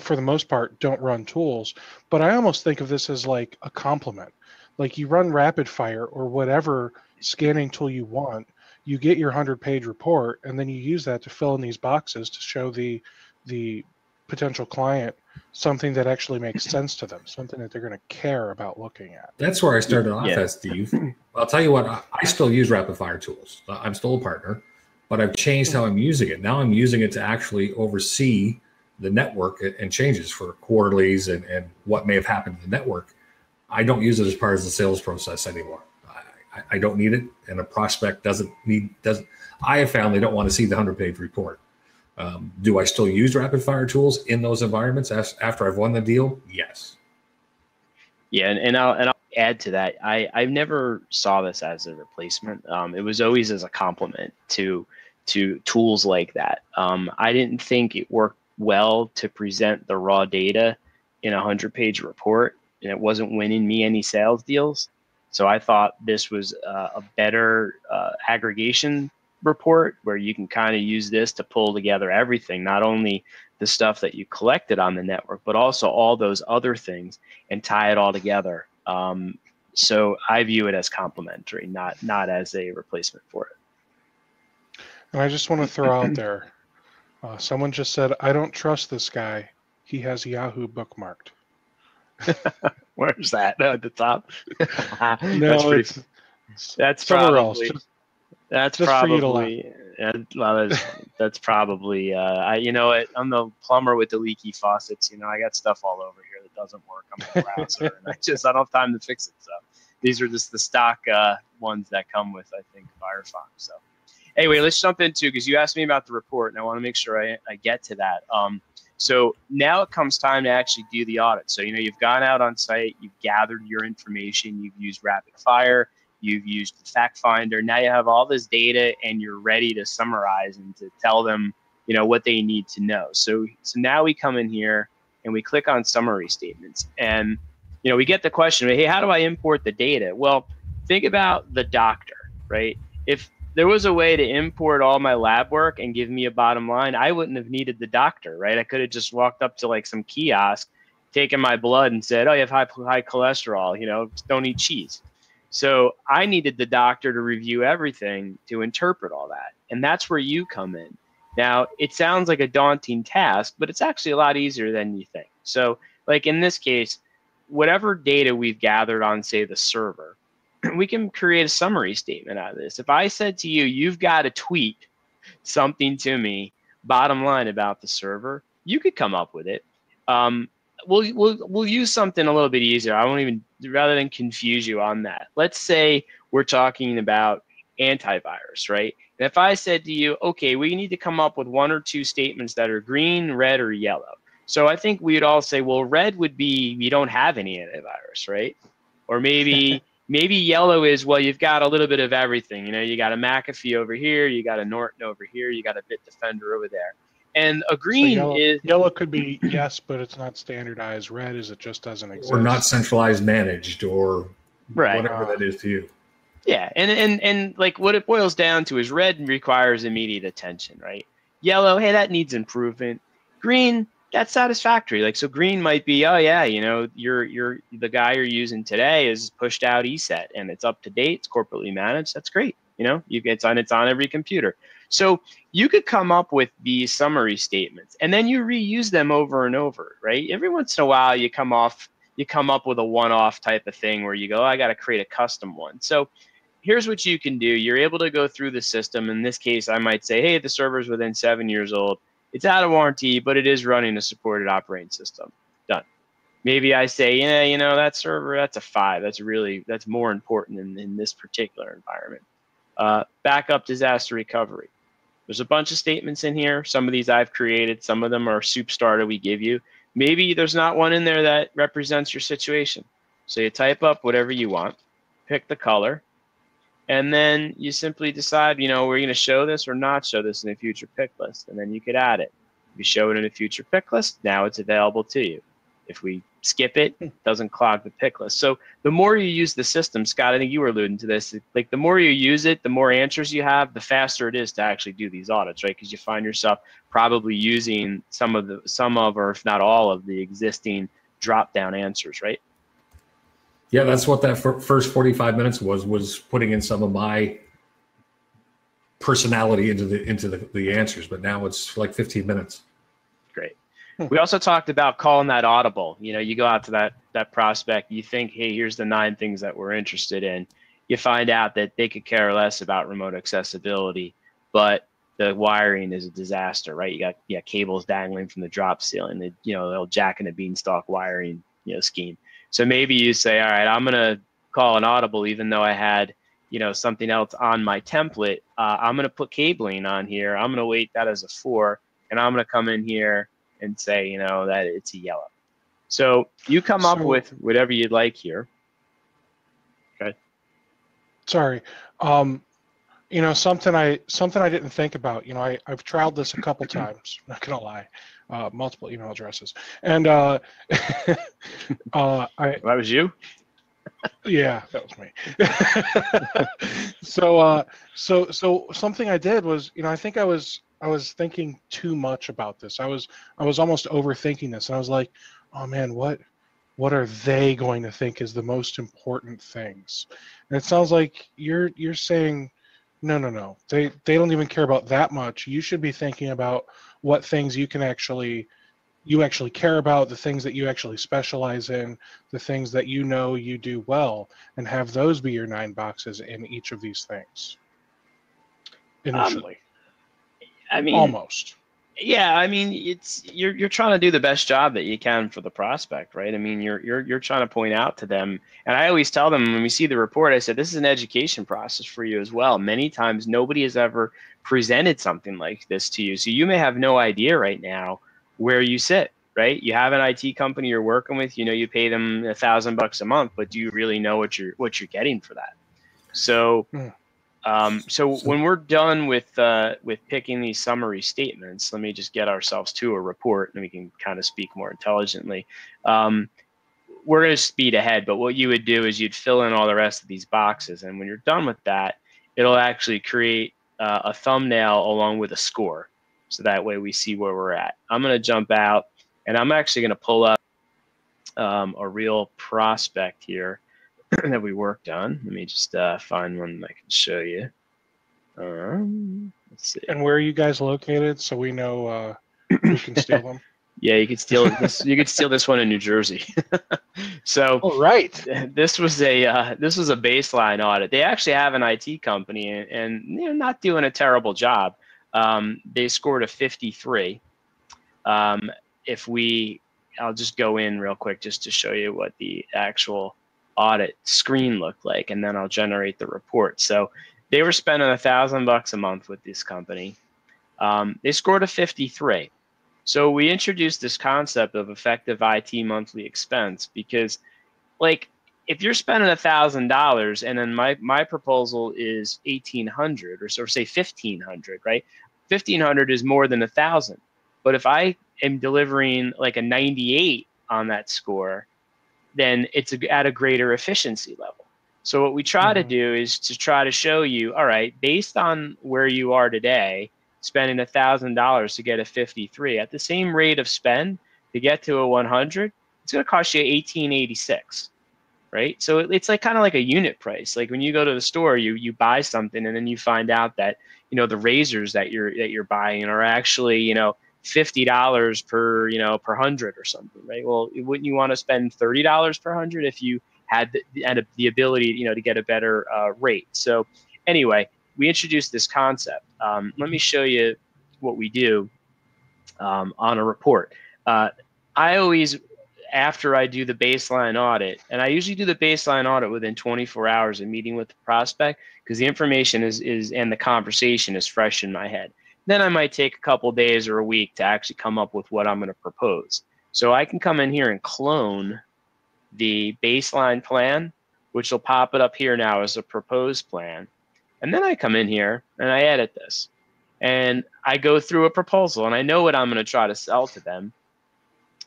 for the most part, don't run tools. But I almost think of this as like a compliment. Like, you run Rapid Fire or whatever scanning tool you want, you get your 100-page report, and then you use that to fill in these boxes to show the potential client something that actually makes sense to them, something that they're going to care about looking at. That's where I started off, as Steve. I'll tell you what, I still use Rapid Fire Tools. I'm still a partner, but I've changed how I'm using it. Now I'm using it to actually oversee the network and changes for quarterlies and what may have happened to the network. I don't use it as part of the sales process anymore. I don't need it, and a prospect doesn't. I have found they don't want to see the 100-page report. Do I still use Rapid Fire Tools in those environments after I've won the deal? Yes. Yeah, and I'll add to that. I never saw this as a replacement. It was always as a complement to tools like that. I didn't think it worked well to present the raw data in a 100-page report, and it wasn't winning me any sales deals. So I thought this was a better aggregation report, where you can kind of use this to pull together everything, not only the stuff that you collected on the network, but also all those other things, and tie it all together. So I view it as complementary, not as a replacement for it. And I just want to throw out there, someone just said, I don't trust this guy. He has Yahoo bookmarked. Where's that? At the top? That's somewhere else. That's probably. You know what? I'm the plumber with the leaky faucets. You know, I got stuff all over here that doesn't work on my browser, and I don't have time to fix it. So these are just the stock ones that come with, I think, Firefox. So anyway, let's jump into, because you asked me about the report, and I want to make sure I get to that. So now it comes time to actually do the audit. So, you know, you've gone out on site, you've gathered your information, you've used Rapid Fire. You've used the fact finder. Now you have all this data, and you're ready to summarize and to tell them, you know, what they need to know. So now we come in here and we click on summary statements, and, you know, we get the question, hey, how do I import the data? Well, think about the doctor, right? If there was a way to import all my lab work and give me a bottom line, I wouldn't have needed the doctor, right? I could have just walked up to like some kiosk, taken my blood, and said, oh, you have high cholesterol, you know, don't eat cheese. So I needed the doctor to review everything to interpret all that. And that's where you come in. Now, it sounds like a daunting task, but it's actually a lot easier than you think. So like in this case, whatever data we've gathered on, say, the server, we can create a summary statement out of this. If I said to you, you've got to tweet something to me, bottom line about the server, you could come up with it. We'll use something a little bit easier. I won't even, rather than confuse you on that. Let's say we're talking about antivirus, right? And if I said to you, okay, we need to come up with one or two statements that are green, red, or yellow. So I think we'd all say, well, red would be you don't have any antivirus, right? Or maybe maybe yellow is, well, you've got a little bit of everything. You know, you got a McAfee over here, you got a Norton over here, you got a Bitdefender over there. And a green so yellow, is... Yellow could be yes, but it's not standardized. Red is it just doesn't exist. Or not centralized managed or right. Whatever that is to you. Yeah, and like what it boils down to is red requires immediate attention, right? Yellow, hey, that needs improvement. Green, that's satisfactory. Like so green might be, oh yeah, you know, you're the guy you're using today is pushed out ESET and it's up to date, it's corporately managed, that's great. You know, it's on every computer. So you could come up with these summary statements and then you reuse them over and over, right? Every once in a while you come up with a one-off type of thing where you go, oh, I got to create a custom one. So here's what you can do. You're able to go through the system. In this case, I might say, hey, the server's within 7 years old. It's out of warranty, but it is running a supported operating system. Done. Maybe I say, yeah, you know, that server, that's a 5. That's more important in this particular environment. Backup disaster recovery. There's a bunch of statements in here. Some of these I've created. Some of them are soup starter we give you. Maybe there's not one in there that represents your situation. So you type up whatever you want, pick the color, and then you simply decide, you know, we're going to show this or not show this in a future pick list, and then you could add it. If you show it in a future pick list, now it's available to you. If we skip it, it doesn't clog the pick list. So the more you use the system, Scott, I think you were alluding to this, like the more you use it, the more answers you have, the faster it is to actually do these audits, right? Because you find yourself probably using some of, or if not all of the existing drop-down answers, right? Yeah, that's what that first 45 minutes was putting in some of my personality into the answers, but now it's like 15 minutes. Great. We also talked about calling that audible. You know, you go out to that prospect, you think, hey, here's the 9 things that we're interested in. You find out that they could care less about remote accessibility, but the wiring is a disaster, right? You got cables dangling from the drop ceiling, you know, the old Jack and the Beanstalk wiring, you know, scheme. So maybe you say, all right, I'm going to call an audible, even though I had, you know, something else on my template. I'm going to put cabling on here. I'm going to weight that as a 4, and I'm going to come in here and say, you know, that it's a yellow. So you come up with whatever you'd like here. Okay. Sorry. You know, something I didn't think about, you know, I've trialed this a couple times, not gonna lie, multiple email addresses. And that was you? Yeah, that was me. So something I did was, you know, I think I was thinking too much about this. I was almost overthinking this, and I was like, oh man, what are they going to think is the most important things? And it sounds like you're saying, no. They don't even care about that much. You should be thinking about what things you actually care about, the things that you actually specialize in, the things that you know you do well, and have those be your 9 boxes in each of these things. Initially. I mean, almost. Yeah, I mean, it's you're trying to do the best job that you can for the prospect, right? I mean, you're trying to point out to them, and I always tell them when we see the report, I said this is an education process for you as well. Many times, nobody has ever presented something like this to you, so you may have no idea right now where you sit, right? You have an IT company you're working with, you know, you pay them $1,000 a month, but do you really know what you're getting for that? So. Mm. So when we're done with picking these summary statements, let me just get ourselves to a report and we can kind of speak more intelligently. We're going to speed ahead, but what you would do is you'd fill in all the rest of these boxes. And when you're done with that, it'll actually create a thumbnail along with a score. So that way we see where we're at. I'm going to jump out and I'm actually going to pull up a real prospect here that we worked on. Let me just find one I can show you. Let's see. And where are you guys located so we know who can steal them? Yeah, you could steal this. You could steal this one in New Jersey. So, all right, this was a baseline audit. They actually have an IT company, and you know, not doing a terrible job. They scored a 53. I'll just go in real quick just to show you what the actual audit screen looked like, and then I'll generate the report. So, they were spending $1,000 a month with this company. They scored a 53. So we introduced this concept of effective IT monthly expense because, like, if you're spending $1,000 and then my proposal is 1,800 or say 1,500, right? 1,500 is more than 1,000. But if I am delivering like a 98 on that score, then it's at a greater efficiency level. So what we try to do is to try to show you, all right, based on where you are today, spending $1,000 to get a 53 at the same rate of spend to get to a 100, it's going to cost you $1,886, right? So it's like kind of like a unit price. Like when you go to the store, you buy something and then you find out that, you know, the razors that you're buying are actually, you know, $50 per, you know, per 100 or something, right? Well, wouldn't you want to spend $30 per 100 if you had the ability, you know, to get a better rate? So anyway, we introduced this concept. Let me show you what we do on a report. I always, after I do the baseline audit, and I usually do the baseline audit within 24 hours of meeting with the prospect because the information and the conversation is fresh in my head. Then I might take a couple days or a week to actually come up with what I'm going to propose. So I can come in here and clone the baseline plan, which will pop it up here now as a proposed plan. And then I come in here and I edit this and I go through a proposal and I know what I'm going to try to sell to them.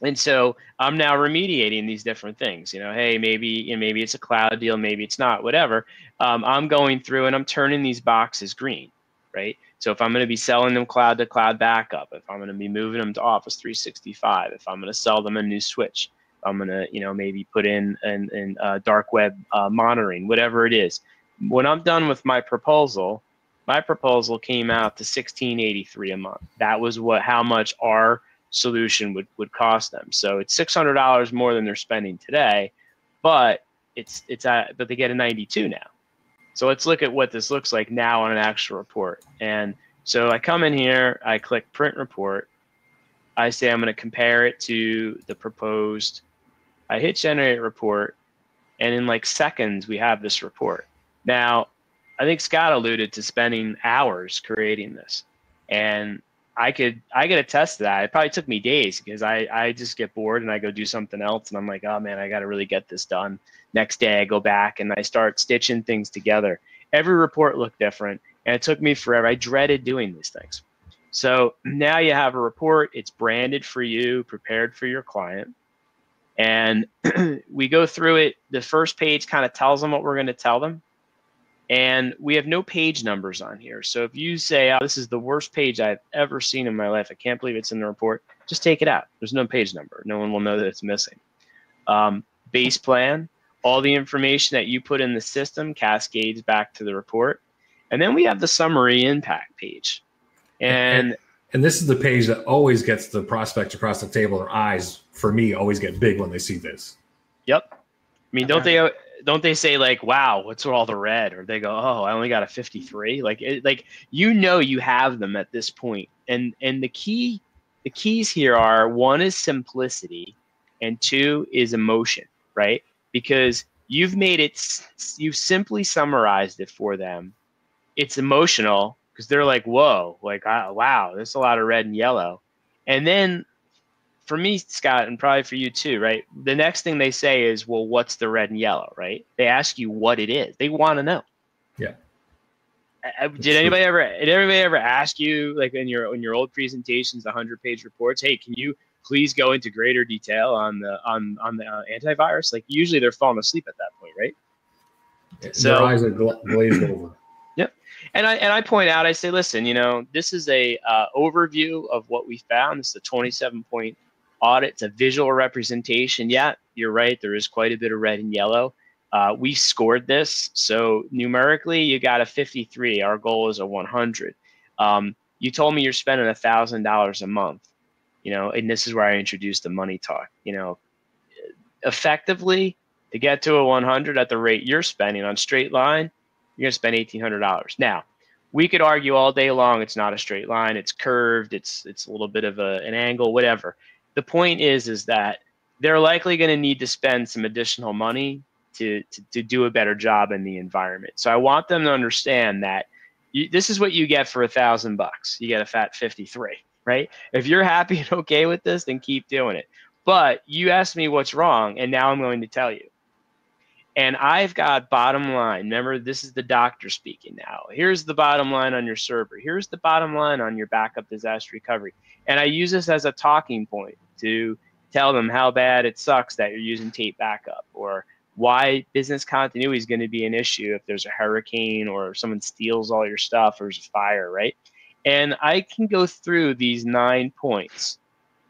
And so I'm now remediating these different things, you know, hey, maybe it's a cloud deal, maybe it's not, whatever. I'm going through and I'm turning these boxes green, right? So if I'm going to be selling them cloud to cloud backup, if I'm going to be moving them to Office 365, if I'm going to sell them a new switch, I'm going to, you know, maybe put in dark web monitoring, whatever it is. When I'm done with my proposal came out to $1,683 a month. That was how much our solution would cost them. So it's $600 more than they're spending today, but but they get a 92 now. So let's look at what this looks like now on an actual report. And so I come in here, I click print report. I say I'm going to compare it to the proposed. I hit generate report, and in like seconds we have this report. Now, I think Scott alluded to spending hours creating this, and I could attest to that. It probably took me days because I just get bored and I go do something else, and I'm like, oh man, I got to really get this done. Next day I go back and I start stitching things together. Every report looked different, and it took me forever. I dreaded doing these things. So now you have a report. It's branded for you, prepared for your client, and we go through it. The first page kind of tells them what we're going to tell them. And we have no page numbers on here. So if you say, oh, this is the worst page I've ever seen in my life, I can't believe it's in the report, just take it out. There's no page number. No one will know that it's missing. Base plan, all the information that you put in the system cascades back to the report. And then we have the summary impact page. And this is the page that always gets the prospects across the table. Their eyes, for me, always get big when they see this. Yep. I mean, don't they say like, wow, what's all the red? Or they go, oh, I only got a 53. Like, you know, you have them at this point. And the keys here are, one is simplicity and two is emotion, right? Because you've made it, you've simply summarized it for them. It's emotional because they're like, whoa, like, wow, there's a lot of red and yellow. And then for me, Scott, and probably for you too, right? The next thing they say is, well, what's the red and yellow, right? They ask you what it is. They want to know. Yeah. Did anybody ever ask you, like in your old presentations, the 100-page reports, hey, can you please go into greater detail on the antivirus? Like usually they're falling asleep at that point, right? Yeah, so their eyes are glazed over. Yep. And I point out, I say, listen, you know, this is a overview of what we found. This is a 27-point audit, a visual representation. Yeah, you're right. There is quite a bit of red and yellow. We scored this, so numerically you got a 53. Our goal is a 100. You told me you're spending $1,000 a month, you know, and this is where I introduced the money talk. You know, effectively to get to a 100 at the rate you're spending on straight line, you're gonna spend $1,800. Now, we could argue all day long it's not a straight line, it's curved, it's a little bit of an angle, whatever. The point is that they're likely gonna need to spend some additional money to do a better job in the environment. So I want them to understand that this is what you get for $1,000. You get a fat 53, right? If you're happy and okay with this, then keep doing it. But you asked me what's wrong, and now I'm going to tell you. And I've got bottom line. Remember, this is the doctor speaking now. Here's the bottom line on your server. Here's the bottom line on your backup disaster recovery. And I use this as a talking point to tell them how bad it sucks that you're using tape backup, or why business continuity is going to be an issue if there's a hurricane or someone steals all your stuff or there's a fire, right? And I can go through these 9 points.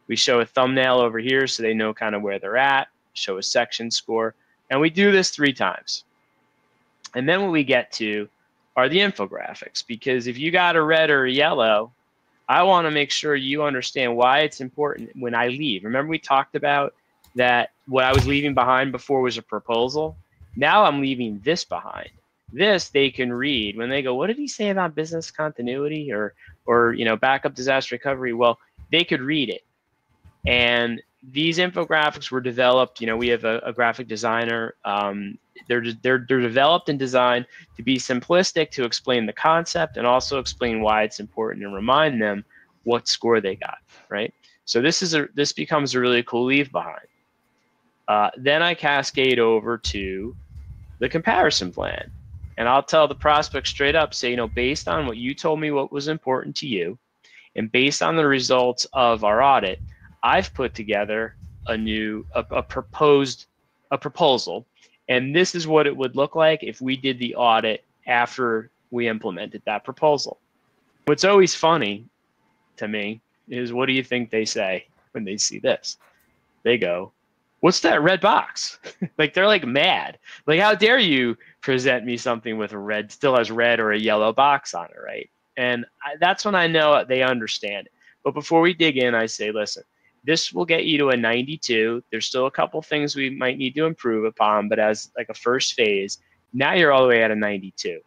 We show a thumbnail over here so they know kind of where they're at, show a section score. And we do this 3 times. And then what we get to are the infographics, because if you got a red or a yellow, I want to make sure you understand why it's important when I leave. Remember, we talked about that what I was leaving behind before was a proposal. Now I'm leaving this behind. This they can read when they go, what did he say about business continuity or you know, backup disaster recovery? Well, they could read it. And these infographics were developed, you know, we have a graphic designer. They're developed and designed to be simplistic, to explain the concept and also explain why it's important and remind them what score they got, right? So this becomes a really cool leave behind. Then I cascade over to the comparison plan, and I'll tell the prospect straight up, say, you know, based on what you told me what was important to you and based on the results of our audit, I've put together a proposal, and this is what it would look like if we did the audit after we implemented that proposal. What's always funny to me is, what do you think they say when they see this? They go, what's that red box? Like, they're like mad. Like, how dare you present me something with a red, still has red or a yellow box on it, right? And that's when I know they understand it. But before we dig in, I say, listen, this will get you to a 92. There's still a couple things we might need to improve upon, but as like a first phase, now you're all the way at a 92.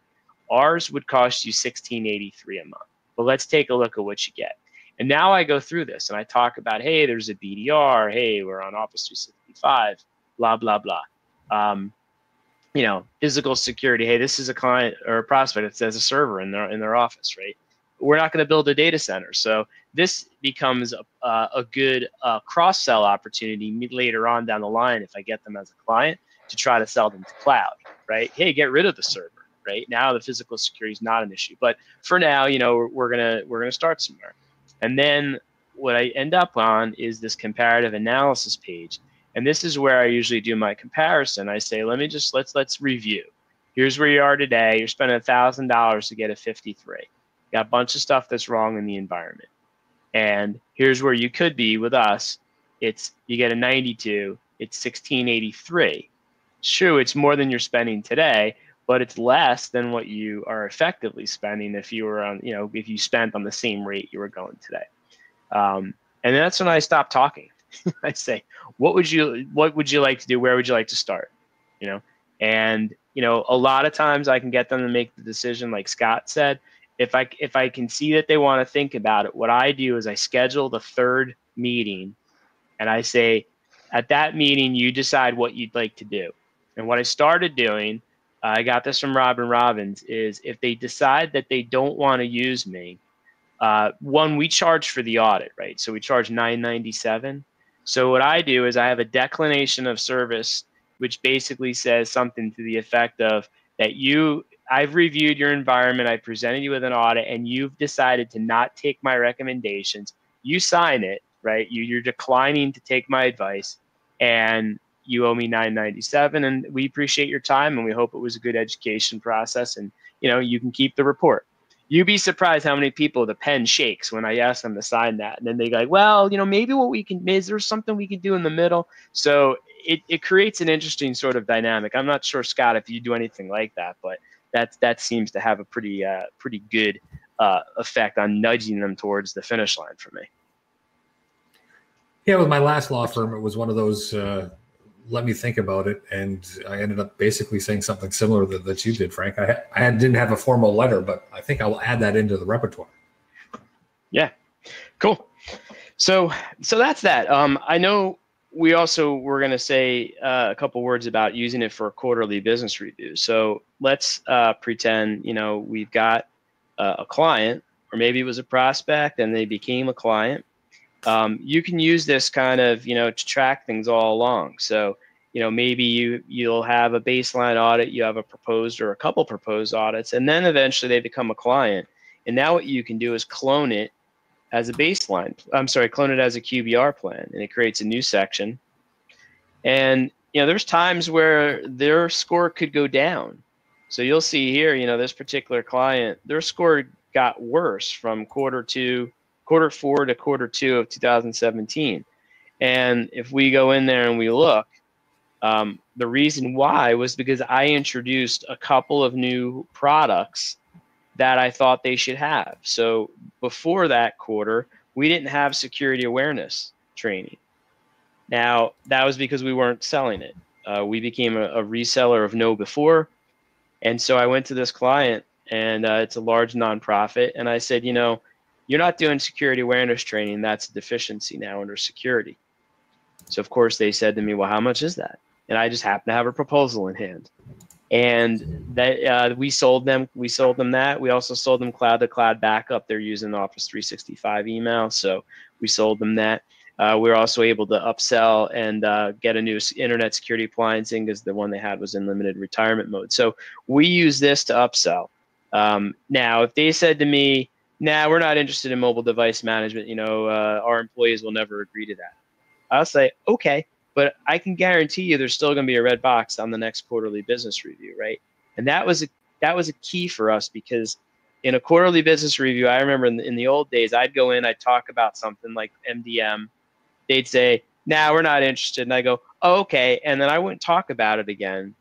Ours would cost you $1,683 a month, but let's take a look at what you get. And now I go through this and I talk about, hey, there's a BDR. Hey, we're on Office 365, blah, blah, blah. You know, physical security. Hey, this is a client or a prospect that says a server in their office, right? We're not going to build a data center. So this becomes a good cross-sell opportunity later on down the line if I get them as a client to try to sell them to cloud, right? Hey, get rid of the server, right? Now the physical security is not an issue. But for now, you know, we're gonna start somewhere. And then what I end up on is this comparative analysis page. And this is where I usually do my comparison. I say, let's review. Here's where you are today. You're spending $1,000 to get a 53. Got a bunch of stuff that's wrong in the environment. And here's where you could be with us. It's, you get a 92, it's $1,683. Sure, it's more than you're spending today, but it's less than what you are effectively spending if you were on, you know, if you spent on the same rate you were going today. And that's when I stop talking. I say, what would you like to do? Where would you like to start? You know, and you know, a lot of times I can get them to make the decision, like Scott said. If I can see that they want to think about it, what I do is I schedule the third meeting, and I say, at that meeting, you decide what you'd like to do. And what I started doing, I got this from Robin Robbins, is if they decide that they don't want to use me, one, we charge for the audit, right? So we charge $9.97. So what I do is I have a declination of service, which basically says something to the effect of that I've reviewed your environment, I presented you with an audit, and you've decided to not take my recommendations. You sign it, right? You're declining to take my advice, and you owe me $9.97, and we appreciate your time, and we hope it was a good education process, and you know, you can keep the report. You'd be surprised how many people the pen shakes when I ask them to sign that, and then they go, well, you know, maybe what we can, is there something we can do in the middle? So it creates an interesting sort of dynamic. I'm not sure, Scott, if you do anything like that, but that seems to have a pretty pretty good effect on nudging them towards the finish line for me. Yeah, with my last law firm, it was one of those, let me think about it, and I ended up basically saying something similar that you did, Frank. I didn't have a formal letter, but I think I will add that into the repertoire. Yeah, cool. So that's that. I know we also were going to say a couple words about using it for a quarterly business review. So let's pretend, you know, we've got a client, or maybe it was a prospect and they became a client. You can use this kind of, you know, to track things all along. So, you know, maybe you'll have a baseline audit, you have a proposed or a couple proposed audits, and then eventually they become a client. And now what you can do is clone it as a baseline. I'm sorry, clone it as a QBR plan, and it creates a new section. And, you know, there's times where their score could go down. So you'll see here, you know, this particular client, their score got worse from quarter four to quarter two of 2017. And if we go in there and we look, the reason why was because I introduced a couple of new products that I thought they should have. So before that quarter, we didn't have security awareness training. Now, that was because we weren't selling it. We became a reseller of KnowBe4. And so I went to this client, and it's a large nonprofit. And I said, you know, you're not doing security awareness training. That's a deficiency now under security. So of course they said to me, well, how much is that? And I just happened to have a proposal in hand. And that we sold them that. We also sold them cloud-to-cloud backup. They're using Office 365 email. So we sold them that. We were also able to upsell and get a new internet security appliance in, because the one they had was in limited retirement mode. So we use this to upsell. Now, if they said to me, nah, we're not interested in mobile device management, you know, our employees will never agree to that, I'll say, okay, but I can guarantee you there's still going to be a red box on the next quarterly business review, right? And that was a key for us, because in a quarterly business review, I remember in the old days, I'd go in, I'd talk about something like MDM. They'd say, nah, we're not interested. And I go, oh, okay. And then I wouldn't talk about it again,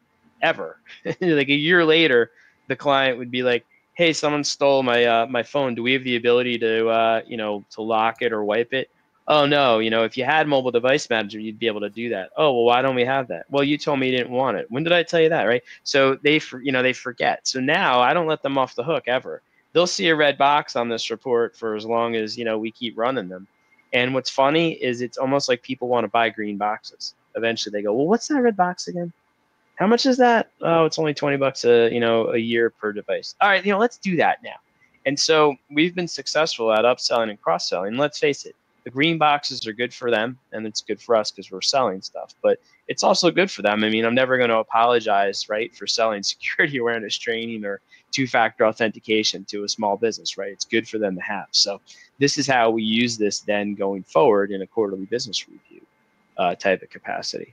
ever. Like a year later, the client would be like, hey, someone stole my my phone. Do we have the ability to you know, to lock it or wipe it? Oh no, you know, if you had mobile device manager, you'd be able to do that. Oh well, why don't we have that? Well, you told me you didn't want it. When did I tell you that, right? So they forget. So now I don't let them off the hook ever. They'll see a red box on this report for as long as, you know, we keep running them. And what's funny is it's almost like people want to buy green boxes. Eventually they go, well, what's that red box again? How much is that? Oh, it's only $20 a year per device. All right, you know, let's do that now. And so we've been successful at upselling and cross-selling. Let's face it, the green boxes are good for them, and it's good for us because we're selling stuff, but it's also good for them. I mean, I'm never going to apologize, right, for selling security awareness training or two-factor authentication to a small business, right? It's good for them to have. So this is how we use this then going forward in a quarterly business review type of capacity.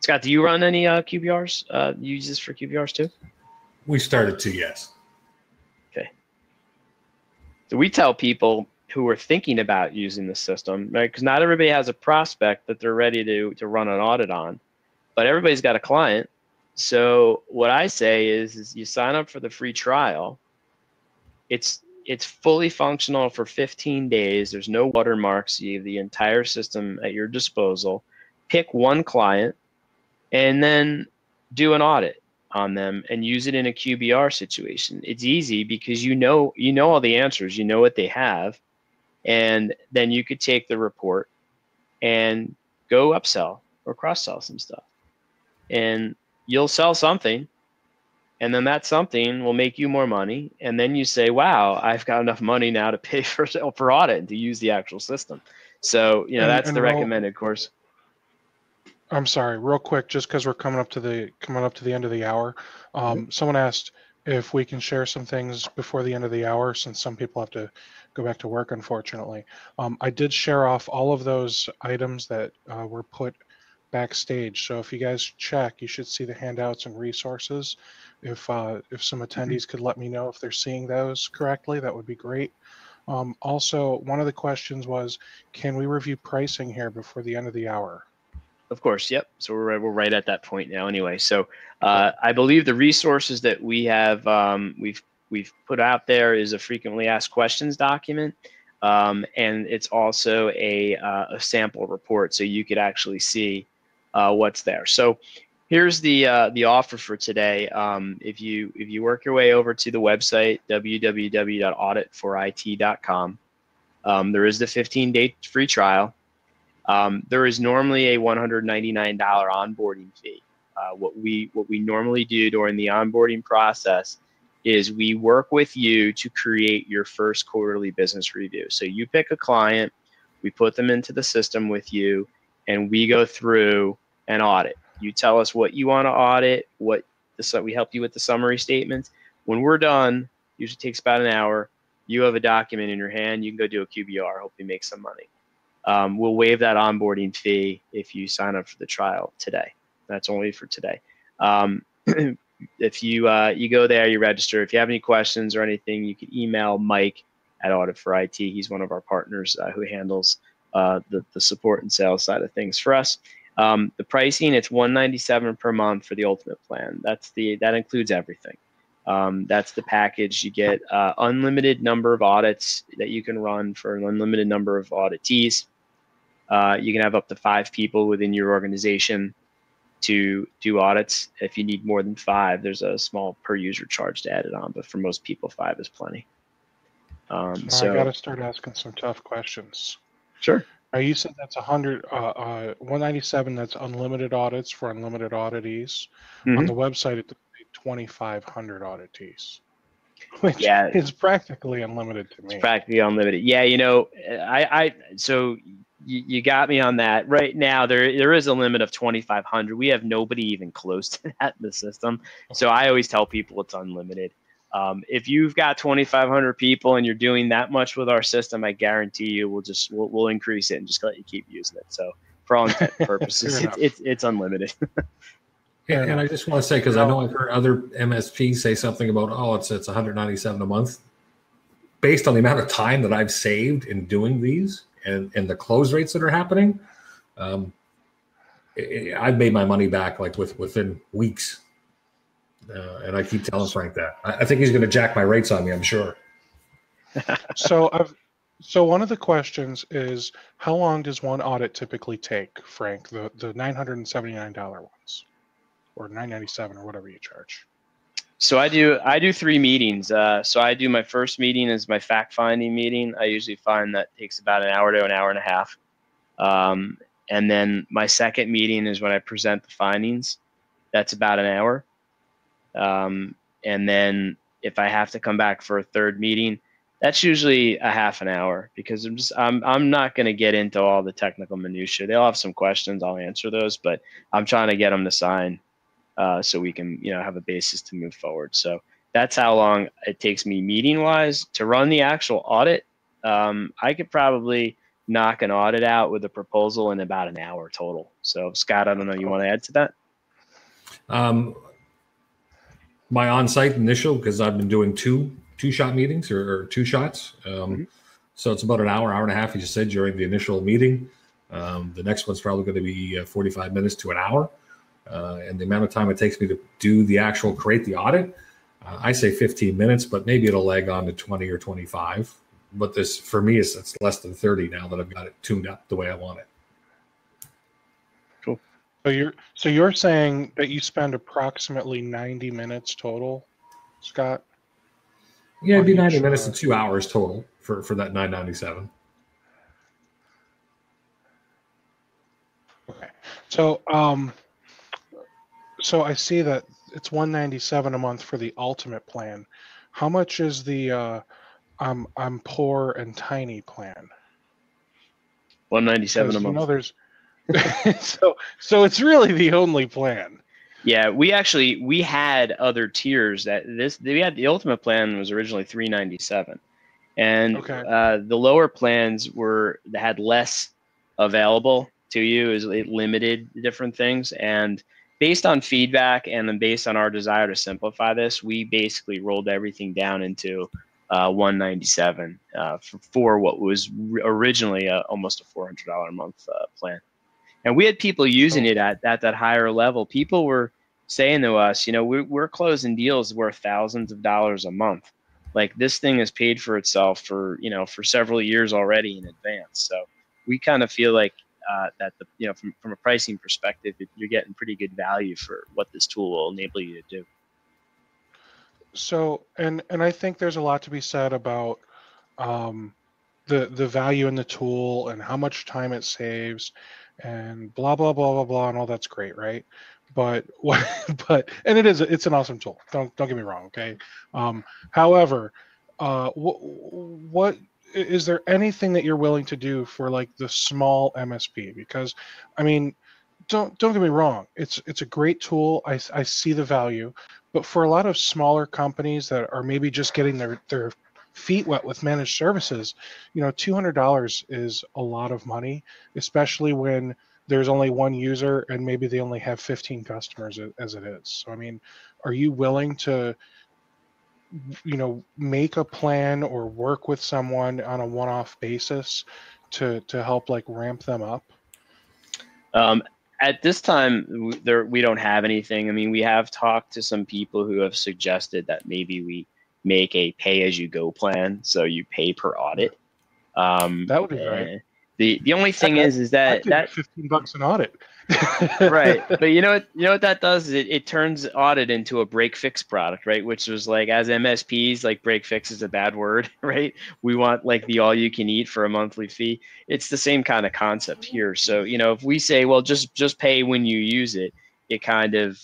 Scott, do you run any QBRs? You use this for QBRs too? We started to, yes. Okay. So we tell people who are thinking about using the system, right? Because not everybody has a prospect that they're ready to run an audit on, but everybody's got a client. So what I say is you sign up for the free trial. It's fully functional for 15 days. There's no watermarks. You have the entire system at your disposal. Pick one client, and then do an audit on them and use it in a QBR situation. It's easy because you know all the answers, you know what they have, and then you could take the report and go upsell or cross-sell some stuff. And you'll sell something, and then that something will make you more money, and then you say, wow, I've got enough money now to pay for audit and to use the actual system. So, you know, that's the recommended course. I'm sorry, real quick, just because we're coming up to the end of the hour. Someone asked if we can share some things before the end of the hour, since some people have to go back to work, unfortunately. I did share off all of those items that were put backstage. So if you guys check, you should see the handouts and resources. If some attendees could let me know if they're seeing those correctly, that would be great. Also, one of the questions was, can we review pricing here before the end of the hour? Of course, yep. So we're right at that point now anyway. So I believe the resources that we have, we've put out there is a frequently asked questions document. And it's also a sample report, so you could actually see what's there. So here's the offer for today. If you work your way over to the website, www.audit4it.com, there is the 15-day free trial. There is normally a $199 onboarding fee. What we normally do during the onboarding process is we work with you to create your first quarterly business review. So you pick a client, we put them into the system with you, and we go through an audit. You tell us what you want to audit, so we help you with the summary statements. When we're done, usually takes about an hour, you have a document in your hand, you can go do a QBR, hopefully make some money. We'll waive that onboarding fee if you sign up for the trial today. That's only for today. If you go there, you register. If you have any questions or anything, you can email Mike at Audit4IT. He's one of our partners who handles the support and sales side of things for us. The pricing, it's $197 per month for the ultimate plan. That includes everything. That's the package. You get unlimited number of audits that you can run for an unlimited number of auditees. You can have up to 5 people within your organization to do audits. If you need more than 5, there's a small per user charge to add it on, but for most people, 5 is plenty. So I gotta start asking some tough questions. Sure. Now you said that's 197. That's unlimited audits for unlimited auditees. Mm-hmm. On the website, it's 2,500 auditees, which is practically unlimited to me. It's practically unlimited. Yeah, you know, so you got me on that. Right now, there is a limit of 2,500. We have nobody even close to that in the system. So I always tell people it's unlimited. If you've got 2,500 people and you're doing that much with our system, I guarantee you we'll increase it and just let you keep using it. So for all intents and purposes, it's unlimited. And I just want to say, because I know I've heard other MSPs say something about, oh, it's 197 a month. Based on the amount of time that I've saved in doing these, and the close rates that are happening, I've made my money back like within weeks. And I keep telling Frank that. I think he's going to jack my rates on me, I'm sure. So one of the questions is, how long does one audit typically take, Frank? The $979 ones, or $997, or whatever you charge. So I do 3 meetings. So I do my first meeting is my fact-finding meeting. I usually find that takes about an hour to an hour and a half. And then my second meeting is when I present the findings. That's about an hour. And then if I have to come back for a third meeting, that's usually a half an hour, because I'm not going to get into all the technical minutia. They'll have some questions. I'll answer those, but I'm trying to get them to sign. So we can, have a basis to move forward. So that's how long it takes me meeting-wise to run the actual audit. I could probably knock an audit out with a proposal in about an hour total. So Scott, I don't know, you want to add to that? My on-site initial, because I've been doing two-shot meetings or 2 shots. So it's about an hour and a half, as you said, during the initial meeting. The next one's probably going to be 45 minutes to an hour. And the amount of time it takes me to do the actual, create the audit, I say 15 minutes, but maybe it'll lag on to 20 or 25. But this, for me, it's less than 30 now that I've got it tuned up the way I want it. Cool. So you're saying that you spend approximately 90 minutes total, Scott? Yeah, it'd be 90 minutes to 2 hours total for that 997. Okay. So I see that it's $197 a month for the ultimate plan. How much is the I'm poor and tiny plan? $197 a month. So it's really the only plan. Yeah, we had other tiers that the ultimate plan was originally $397, and the lower plans had less available to you. It limited different things. And based on feedback and then based on our desire to simplify this, we basically rolled everything down into 197 for what was originally almost a $400 a month plan. And we had people using it at that higher level. People were saying to us, you know, we're closing deals worth thousands of dollars a month. Like, this thing has paid for itself for, you know, for several years already in advance. So we kind of feel like that, the, you know, from a pricing perspective, you're getting pretty good value for what this tool will enable you to do. So, and I think there's a lot to be said about the value in the tool and how much time it saves and blah, blah, blah, blah, blah, and all that's great, right? But and it's an awesome tool. Don't get me wrong, okay? However, what is there anything that you're willing to do for like the small MSP? Because I mean, don't get me wrong, it's a great tool. I see the value, but for a lot of smaller companies that are maybe just getting their feet wet with managed services, you know, $200 is a lot of money, especially when there's only one user and maybe they only have 15 customers as it is. So, I mean, are you willing to, you know, make a plan or work with someone on a one-off basis to help like ramp them up? At this time, we don't have anything. I mean, we have talked to some people who have suggested that maybe we make a pay-as-you-go plan, so you pay per audit. That would be great. The only thing is that 15 bucks an audit. Right. But you know what that does is it turns audit into a break fix product, right? Which was like, as MSPs, like, break fix is a bad word, right? We want like the all you can eat for a monthly fee. It's the same kind of concept here. So, you know, if we say, well, just pay when you use it, it kind of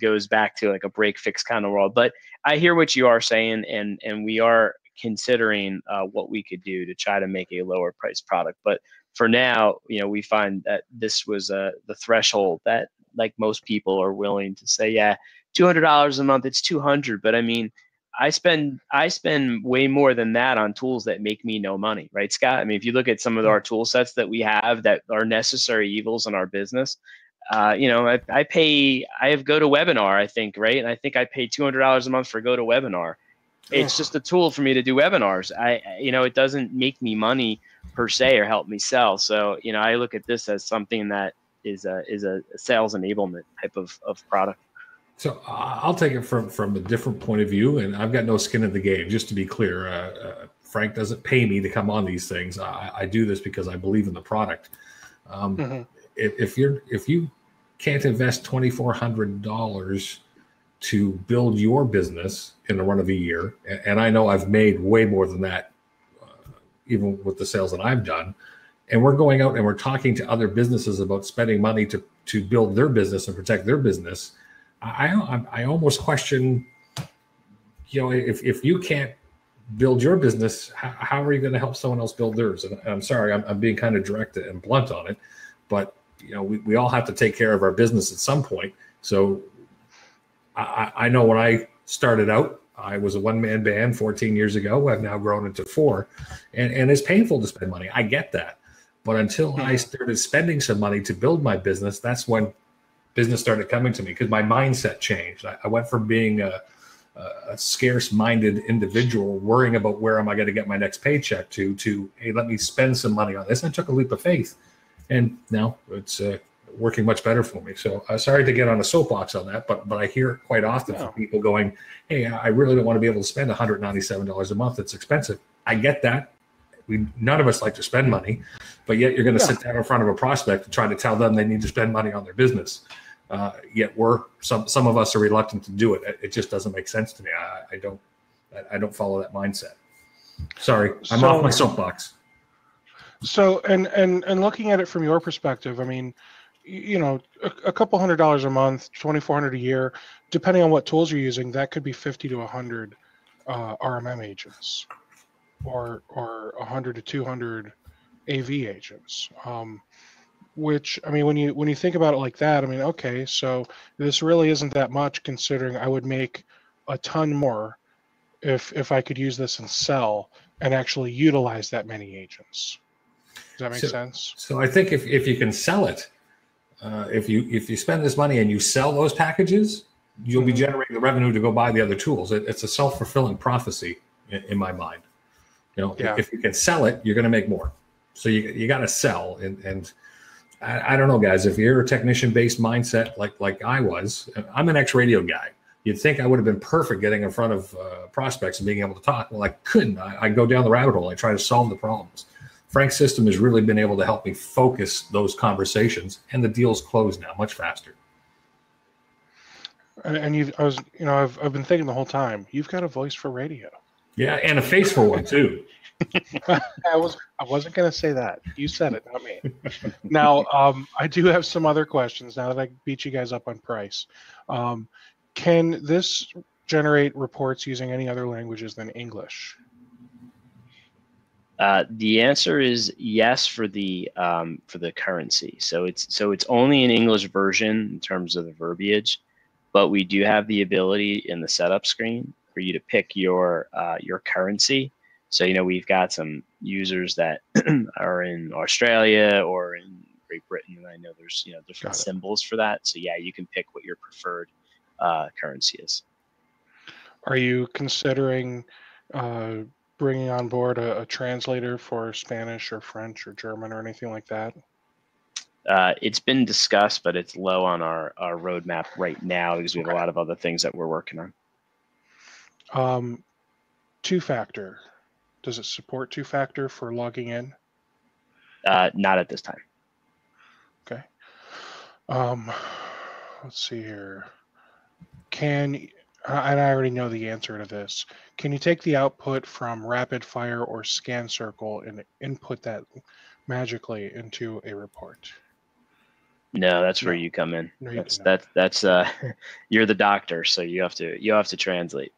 goes back to like a break fix kind of world. But I hear what you are saying, and we are considering what we could do to try to make a lower price product. But for now, you know, we find that this was the threshold that, like, most people are willing to say, yeah, $200 a month, it's 200. But I mean, I spend way more than that on tools that make me no money, right, Scott? I mean, if you look at some of our tool sets that we have that are necessary evils in our business, you know, I have GoToWebinar, I think, right? And I think I pay $200 a month for GoToWebinar. It's just a tool for me to do webinars. You know, it doesn't make me money per se or help me sell. So, you know, I look at this as something that is a sales enablement type of product. So I'll take it from a different point of view, and I've got no skin in the game, just to be clear. Frank doesn't pay me to come on these things. I do this because I believe in the product. If you can't invest $2,400 to build your business in the run of a year, and I know I've made way more than that, even with the sales that I've done, and we're going out and we're talking to other businesses about spending money to build their business and protect their business, I almost question, you know, if you can't build your business, how are you going to help someone else build theirs? And I'm sorry, I'm being kind of direct and blunt on it, but, you know, we all have to take care of our business at some point. So I know when I started out, I was a one-man band 14 years ago. I've now grown into 4, and it's painful to spend money. I get that. But until I started spending some money to build my business, that's when business started coming to me, because my mindset changed. I went from being a scarce-minded individual worrying about where am I going to get my next paycheck to, hey, let me spend some money on this. And I took a leap of faith, and now it's working much better for me. So sorry to get on a soapbox on that, but I hear it quite often from people going, hey, I really don't want to be able to spend $197 a month. It's expensive. I get that. None of us like to spend money, but yet you're going to sit down in front of a prospect and try to tell them they need to spend money on their business. Yet some of us are reluctant to do it. It just doesn't make sense to me. I don't follow that mindset. Sorry, I'm off my soapbox. So, and looking at it from your perspective, I mean, you know, a couple $100 a month, $2,400 a year, depending on what tools you're using, that could be 50 to 100 RMM agents, or 100 to 200 AV agents. Which, I mean, when you think about it like that, I mean, okay, so this really isn't that much, considering I would make a ton more if I could use this and sell and actually utilize that many agents. Does that make sense? So I think if you can sell it. If you spend this money and you sell those packages, you'll be generating the revenue to go buy the other tools. It's a self-fulfilling prophecy in my mind. You know, if you can sell it, you're going to make more. So you got to sell, and I don't know, guys, if you're a technician-based mindset like I was, I'm an ex-radio guy. You'd think I would have been perfect getting in front of prospects and being able to talk. Well, I couldn't. I go down the rabbit hole. I try to solve the problems. Frank's system has really been able to help me focus those conversations, and the deals close now much faster. And I've been thinking the whole time, you've got a voice for radio. Yeah, and a face for one too. I wasn't going to say that. You said it, not me. Now, I do have some other questions now that I beat you guys up on price. Can this generate reports using any other languages than English? The answer is yes for the currency. So it's only an English version in terms of the verbiage, but we do have the ability in the setup screen for you to pick your currency. So, you know, we've got some users that are in Australia or in Great Britain, and I know there's, you know, different symbols for that. So yeah, you can pick what your preferred currency is. Are you considering bringing on board a translator for Spanish or French or German or anything like that? It's been discussed, but it's low on our roadmap right now because we have a lot of other things that we're working on. Two-factor. Does it support two-factor for logging in? Not at this time. Okay. Let's see here. And I already know the answer to this. Can you take the output from Rapid Fire or Scan Circle and input that magically into a report? No, that's where you come in. No, that's you're the doctor, so you have to translate.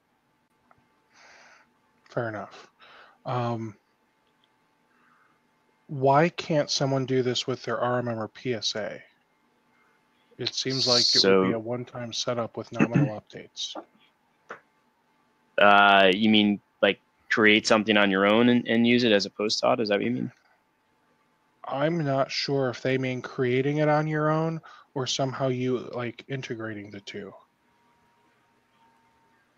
Fair enough. Why can't someone do this with their RMM or PSA? It seems like it would be a one-time setup with nominal updates. You mean like create something on your own and use it as a post-audit? Is that what you mean? I'm not sure if they mean creating it on your own or somehow you like integrating the two.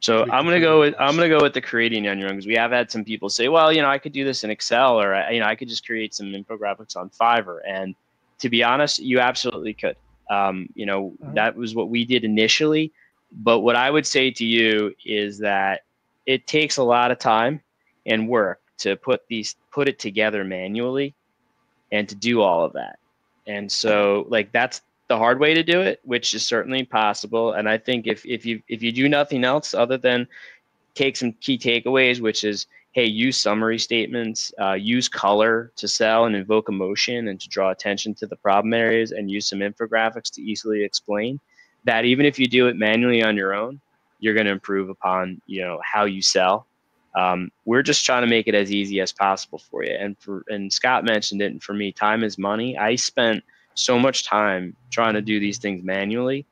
So I'm gonna go with the creating on your own, because we have had some people say, well, you know, I could do this in Excel, or you know, I could just create some infographics on Fiverr. And to be honest, you absolutely could. You know, that was what we did initially. But what I would say to you is that it takes a lot of time and work to put it together manually and to do all of that. And so like that's the hard way to do it, which is certainly possible. And I think if you do nothing else other than take some key takeaways, which is, hey, use summary statements, use color to sell and invoke emotion and to draw attention to the problem areas, and use some infographics to easily explain that. Even if you do it manually on your own, you're going to improve upon, you know, how you sell. We're just trying to make it as easy as possible for you. And Scott mentioned it, and for me, time is money. I spent so much time trying to do these things manually,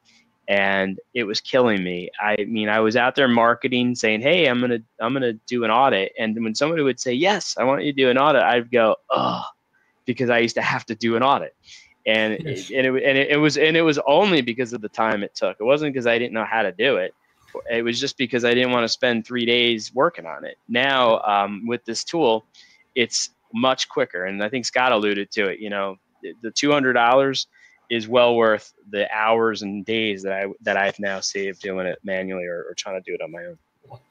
and it was killing me. I mean, I was out there marketing saying, hey, I'm gonna do an audit. And when somebody would say, yes, I want you to do an audit, I'd go, oh, because I used to have to do an audit. And yes. it was only because of the time it took. It wasn't because I didn't know how to do it. It was just because I didn't want to spend 3 days working on it. Now, with this tool, it's much quicker. And I think Scott alluded to it, you know, the $200 is well worth the hours and days that I've now saved doing it manually or trying to do it on my own.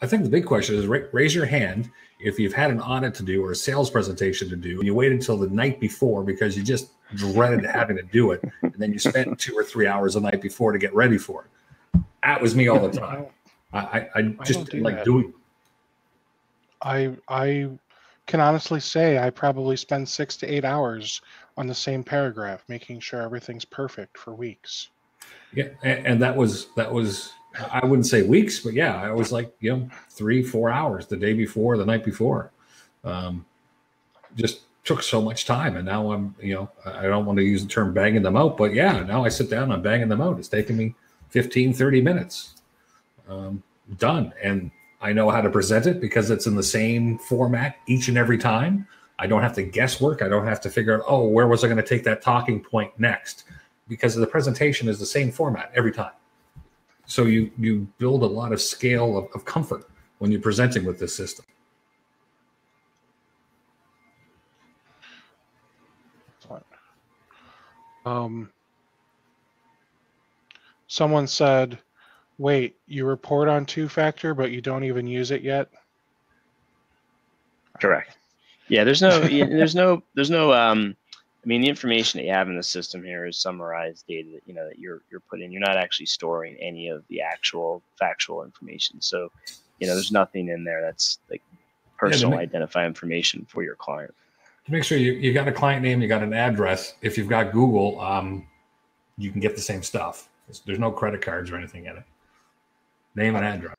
I think the big question is, raise your hand if you've had an audit to do or a sales presentation to do, and you waited until the night before because you just dreaded having to do it, and then you spent 2 or 3 hours the night before to get ready for it. That was me all the time. I just didn't like doing it. I can honestly say I probably spend 6 to 8 hours on the same paragraph, making sure everything's perfect for weeks. Yeah, and that was I wouldn't say weeks, but yeah, I was like, you know, 3, 4 hours the day before, the night before. Just took so much time, and now I'm, you know, I don't want to use the term banging them out, but yeah, now I sit down and I'm banging them out. It's taken me 15, 30 minutes. Done, and I know how to present it because it's in the same format each and every time. I don't have to guesswork. I don't have to figure out, oh, where was I going to take that talking point next? Because the presentation is the same format every time. So you build a lot of scale of comfort when you're presenting with this system. Someone said, wait, you report on two-factor, but you don't even use it yet? Correct. Yeah, I mean, the information that you have in the system here is summarized data that you're putting. You're not actually storing any of the actual factual information. So, there's nothing in there that's like personal identify information for your client. To make sure you got a client name, you got an address. If you've got Google, you can get the same stuff. There's no credit cards or anything in it. Name and address.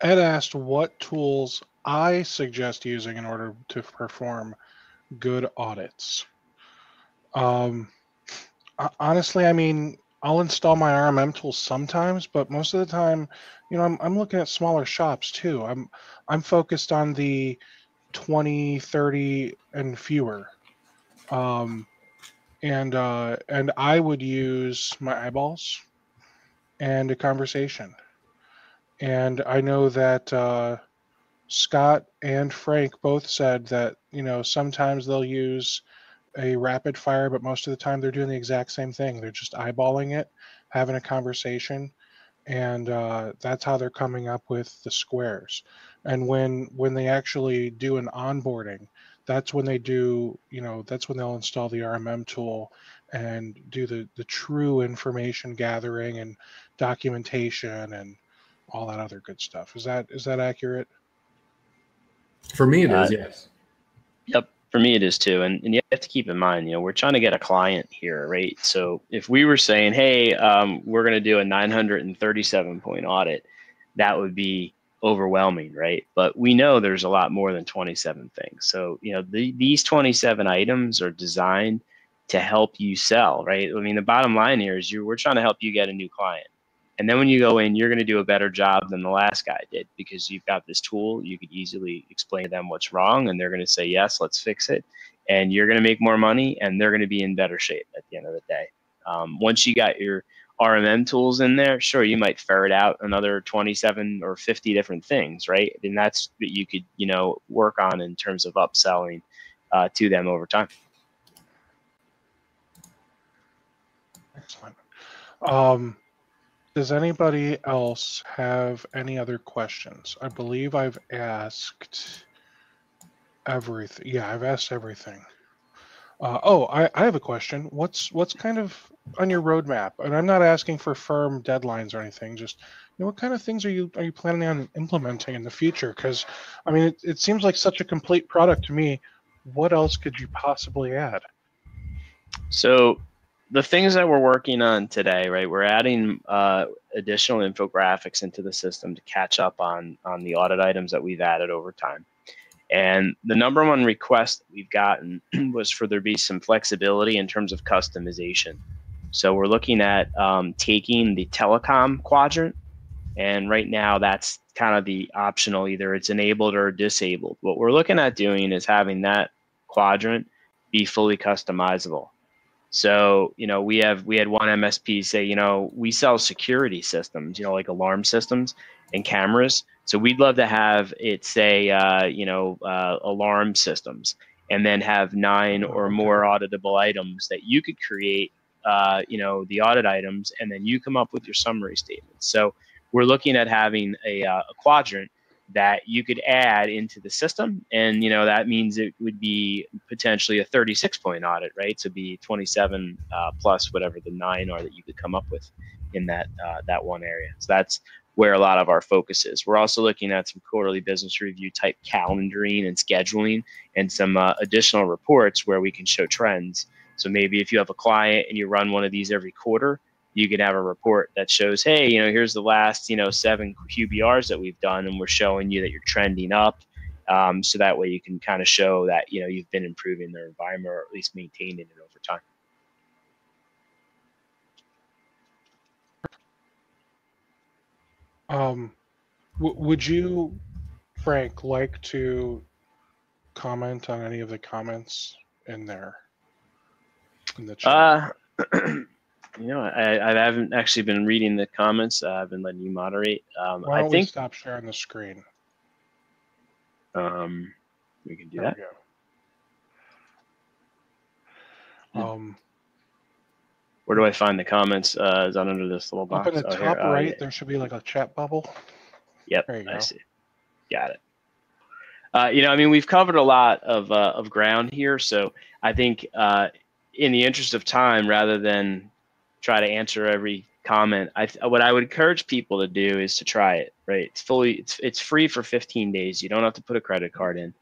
Ed asked what tools I suggest using in order to perform good audits. Honestly, I mean, I'll install my RMM tools sometimes, but most of the time, I'm looking at smaller shops too. I'm focused on the 20, 30 and fewer. And I would use my eyeballs and a conversation. And I know that, Scott and Frank both said that, sometimes they'll use a rapid fire, but most of the time they're doing the exact same thing. They're just eyeballing it, having a conversation, and that's how they're coming up with the squares. And when they actually do an onboarding, that's when they do, that's when they'll install the RMM tool and do the true information gathering and documentation and all that other good stuff. Is that accurate? For me, it is, yes. Yep, for me, it is too. And you have to keep in mind, we're trying to get a client here, right? So if we were saying, hey, we're going to do a 937-point audit, that would be overwhelming, right? But we know there's a lot more than 27 things. So, these 27 items are designed to help you sell, right? I mean, the bottom line here is we're trying to help you get a new client. And then when you go in, you're going to do a better job than the last guy did because you've got this tool. You could easily explain to them what's wrong, and they're going to say, yes, let's fix it. And you're going to make more money, and they're going to be in better shape at the end of the day. Once you got your RMM tools in there, sure, you might ferret out another 27 or 50 different things, right? And that's what you could, work on in terms of upselling to them over time. Excellent. Does anybody else have any other questions? I believe I've asked everything. Yeah, I've asked everything. I have a question. What's kind of on your roadmap? And I'm not asking for firm deadlines or anything. Just what kind of things are you planning on implementing in the future? Because I mean, it seems like such a complete product to me. What else could you possibly add? So, the things that we're working on today, right? We're adding additional infographics into the system to catch up on the audit items that we've added over time. And the number one request that we've gotten was for there be some flexibility in terms of customization. So we're looking at taking the telecom quadrant, and right now that's kind of the optional, either it's enabled or disabled. What we're looking at doing is having that quadrant be fully customizable. So, we had one MSP say, we sell security systems, like alarm systems and cameras. So we'd love to have it say, alarm systems, and then have 9 or more auditable items that you could create, the audit items, and then you come up with your summary statements. So we're looking at having a quadrant that you could add into the system, and that means it would be potentially a 36-point audit, right? So it'd be 27 plus whatever the 9 are that you could come up with in that that one area. So that's where a lot of our focus is. We're also looking at some quarterly business review type calendaring and scheduling, and some additional reports where we can show trends. So maybe if you have a client and you run one of these every quarter, you could have a report that shows, hey, here's the last, 7 QBRs that we've done, and we're showing you that you're trending up. So that way you can kind of show that, you've been improving their environment, or at least maintaining it over time. Would you, Frank, like to comment on any of the comments in there? In the chat? I haven't actually been reading the comments. I've been letting you moderate. Why don't we stop sharing the screen? We can do that. Where do I find the comments? Is that under this little box? Up in the top right, there should be like a chat bubble. Yep, I see. Got it. You know, I mean, we've covered a lot of ground here, so I think in the interest of time, rather than try to answer every comment, what I would encourage people to do is to try it. Right, it's free for 15 days. You don't have to put a credit card in.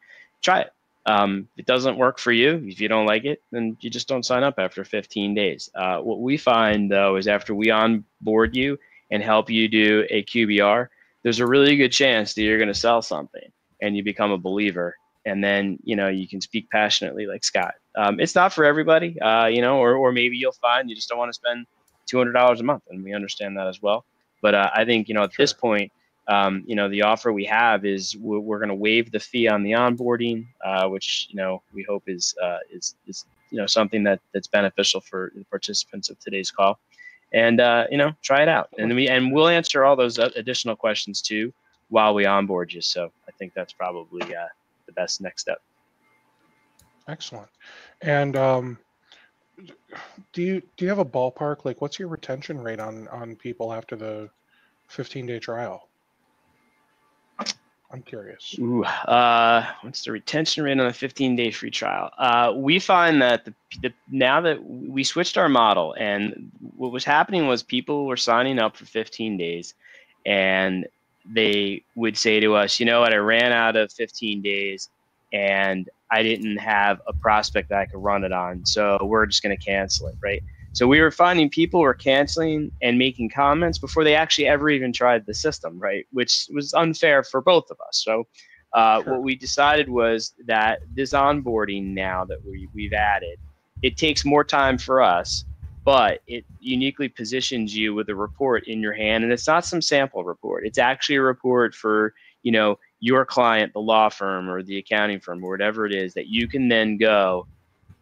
Try it. If it doesn't work for you, if you don't like it, then you just don't sign up after 15 days. What we find though is after we onboard you and help you do a QBR, there's a really good chance that you're going to sell something and you become a believer. And then, you know, you can speak passionately like Scott. It's not for everybody, you know, or maybe you'll find you just don't want to spend $200 a month. And we understand that as well. But I think, you know, at this point, you know, the offer we have is we're going to waive the fee on the onboarding, which, you know, we hope is you know, something that's beneficial for the participants of today's call. And, you know, try it out. And we'll answer all those additional questions too while we onboard you. So I think that's probably the best next step. Excellent. And do you have a ballpark? Like, what's your retention rate on people after the 15-day trial? I'm curious. Ooh, what's the retention rate on a 15-day free trial? We find that now that we switched our model, and what was happening was people were signing up for 15 days, and they would say to us, you know what, I ran out of 15 days, and I didn't have a prospect that I could run it on, so we're just going to cancel it, right? So we were finding people were canceling and making comments before they actually ever even tried the system, right? Which was unfair for both of us. So what we decided was that this onboarding now that we've added, it takes more time for us, but it uniquely positions you with a report in your hand. And it's not some sample report. It's actually a report for, you know, your client, the law firm or the accounting firm or whatever it is that you can then go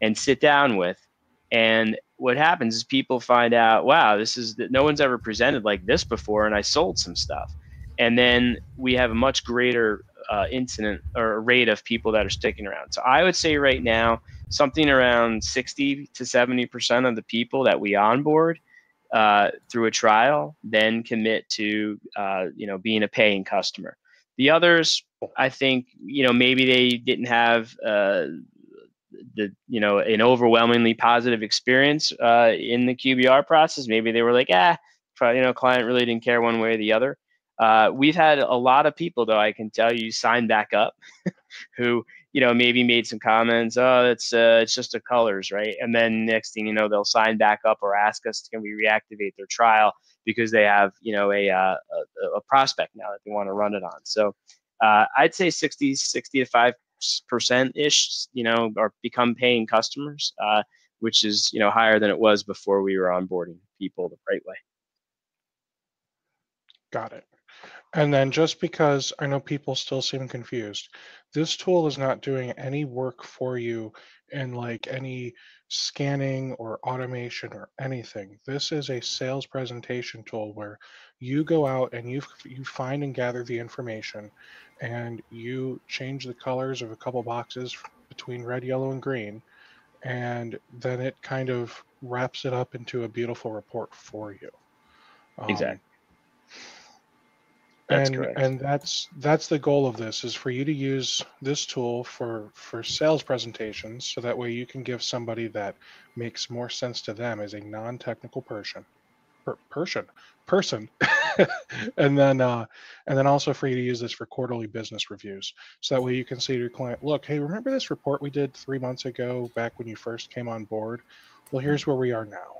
and sit down with. And what happens is people find out, wow, this is that no one's ever presented like this before, and I sold some stuff. And then we have a much greater incident or rate of people that are sticking around. So I would say right now, something around 60 to 70% of the people that we onboard through a trial then commit to you know, being a paying customer. The others, I think, you know, maybe they didn't have you know, an overwhelmingly positive experience in the QBR process. Maybe they were like, probably, you know, client really didn't care one way or the other. We've had a lot of people, though, I can tell you, sign back up who, you know, maybe made some comments, oh, it's just the colors, right? And then next thing you know, they'll sign back up or ask us, can we reactivate their trial because they have, you know, a prospect now that they want to run it on. So I'd say 60 to 65% ish, you know, are become paying customers, which is, you know, higher than it was before we were onboarding people the right way. Got it. And then, just because I know people still seem confused, this tool is not doing any work for you in like any scanning or automation or anything. This is a sales presentation tool where you go out and you find and gather the information, and you change the colors of a couple boxes between red, yellow, and green, and then it kind of wraps it up into a beautiful report for you. Exactly. And that's the goal of this, is for you to use this tool for sales presentations, so that way you can give somebody that makes more sense to them as a non-technical person. and then also for you to use this for quarterly business reviews, so that way you can say to your client, look, hey, remember this report we did 3 months ago back when you first came on board? Well, here's where we are now.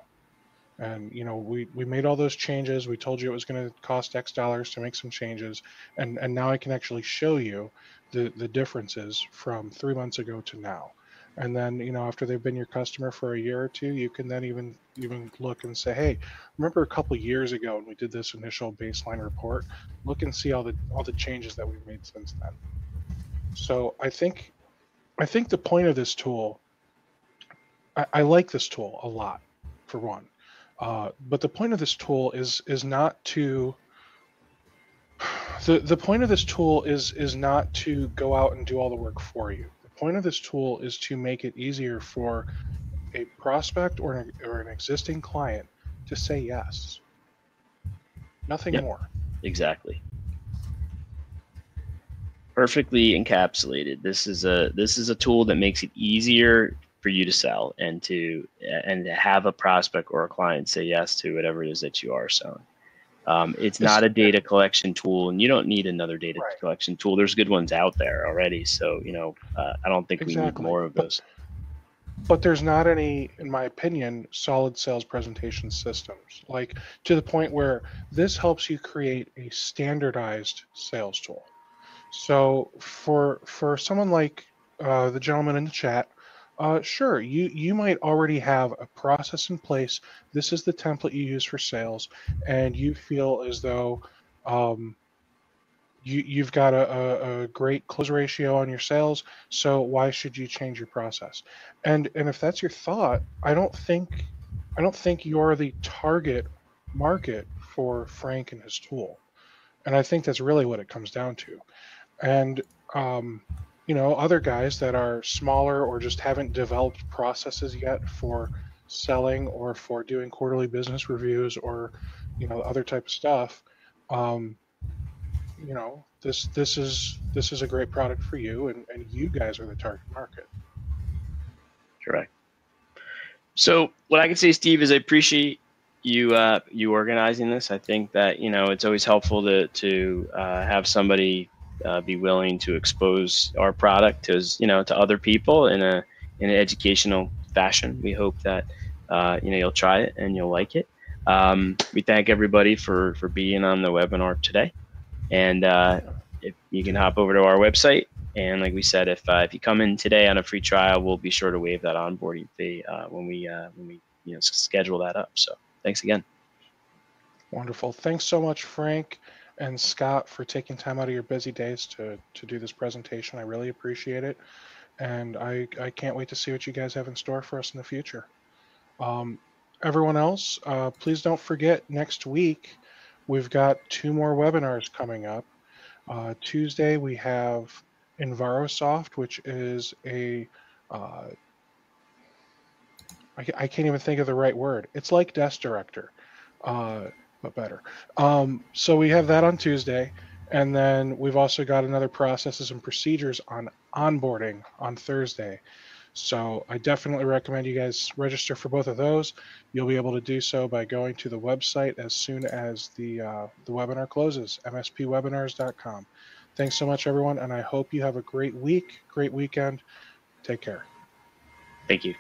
And, you know, we made all those changes. We told you it was going to cost X dollars to make some changes. And now I can actually show you the differences from 3 months ago to now. And then, you know, after they've been your customer for a year or two, you can then even look and say, hey, remember a couple of years ago when we did this initial baseline report? Look and see all the changes that we've made since then. So I think the point of this tool, I like this tool a lot, for one. But the point of this tool is not to go out and do all the work for you. The point of this tool is to make it easier for a prospect or an existing client to say yes. Nothing more. Exactly. Perfectly encapsulated. This is a tool that makes it easier for you to sell and to have a prospect or a client say yes to whatever it is that you are selling. It's not a data collection tool, and you don't need another data collection tool. There's good ones out there already. So, you know, I don't think we need more of those. But there's not any, in my opinion, solid sales presentation systems, like to the point where this helps you create a standardized sales tool. So for someone like the gentleman in the chat, sure, you might already have a process in place. This is the template you use for sales, and you feel as though you've got a great close ratio on your sales, so why should you change your process? And if that's your thought, I don't think you're the target market for Frank and his tool. And I think that's really what it comes down to. And you know, other guys that are smaller or just haven't developed processes yet for selling or for doing quarterly business reviews or, you know, other type of stuff, you know, this is a great product for you, and you guys are the target market. Correct. So what I can say, Steve, is I appreciate you you organizing this. I think that, you know, it's always helpful to have somebody be willing to expose our product to, you know, to other people in an educational fashion. We hope that you know, you'll try it and you'll like it. We thank everybody for being on the webinar today, and if you can hop over to our website, and like we said, if you come in today on a free trial, we'll be sure to waive that onboarding fee when we you know, schedule that up. So thanks again. Wonderful. Thanks so much, Frank and Scott, for taking time out of your busy days to do this presentation. I really appreciate it. And I can't wait to see what you guys have in store for us in the future. Everyone else, please don't forget, next week, we've got 2 more webinars coming up. Tuesday, we have EnviroSoft, which is a, I can't even think of the right word. It's like Desk Director. But better. So we have that on Tuesday, and then we've also got another processes and procedures on onboarding on Thursday. So I definitely recommend you guys register for both of those. You'll be able to do so by going to the website as soon as the webinar closes, mspwebinars.com. Thanks so much, everyone, and I hope you have a great week, great weekend. Take care. Thank you.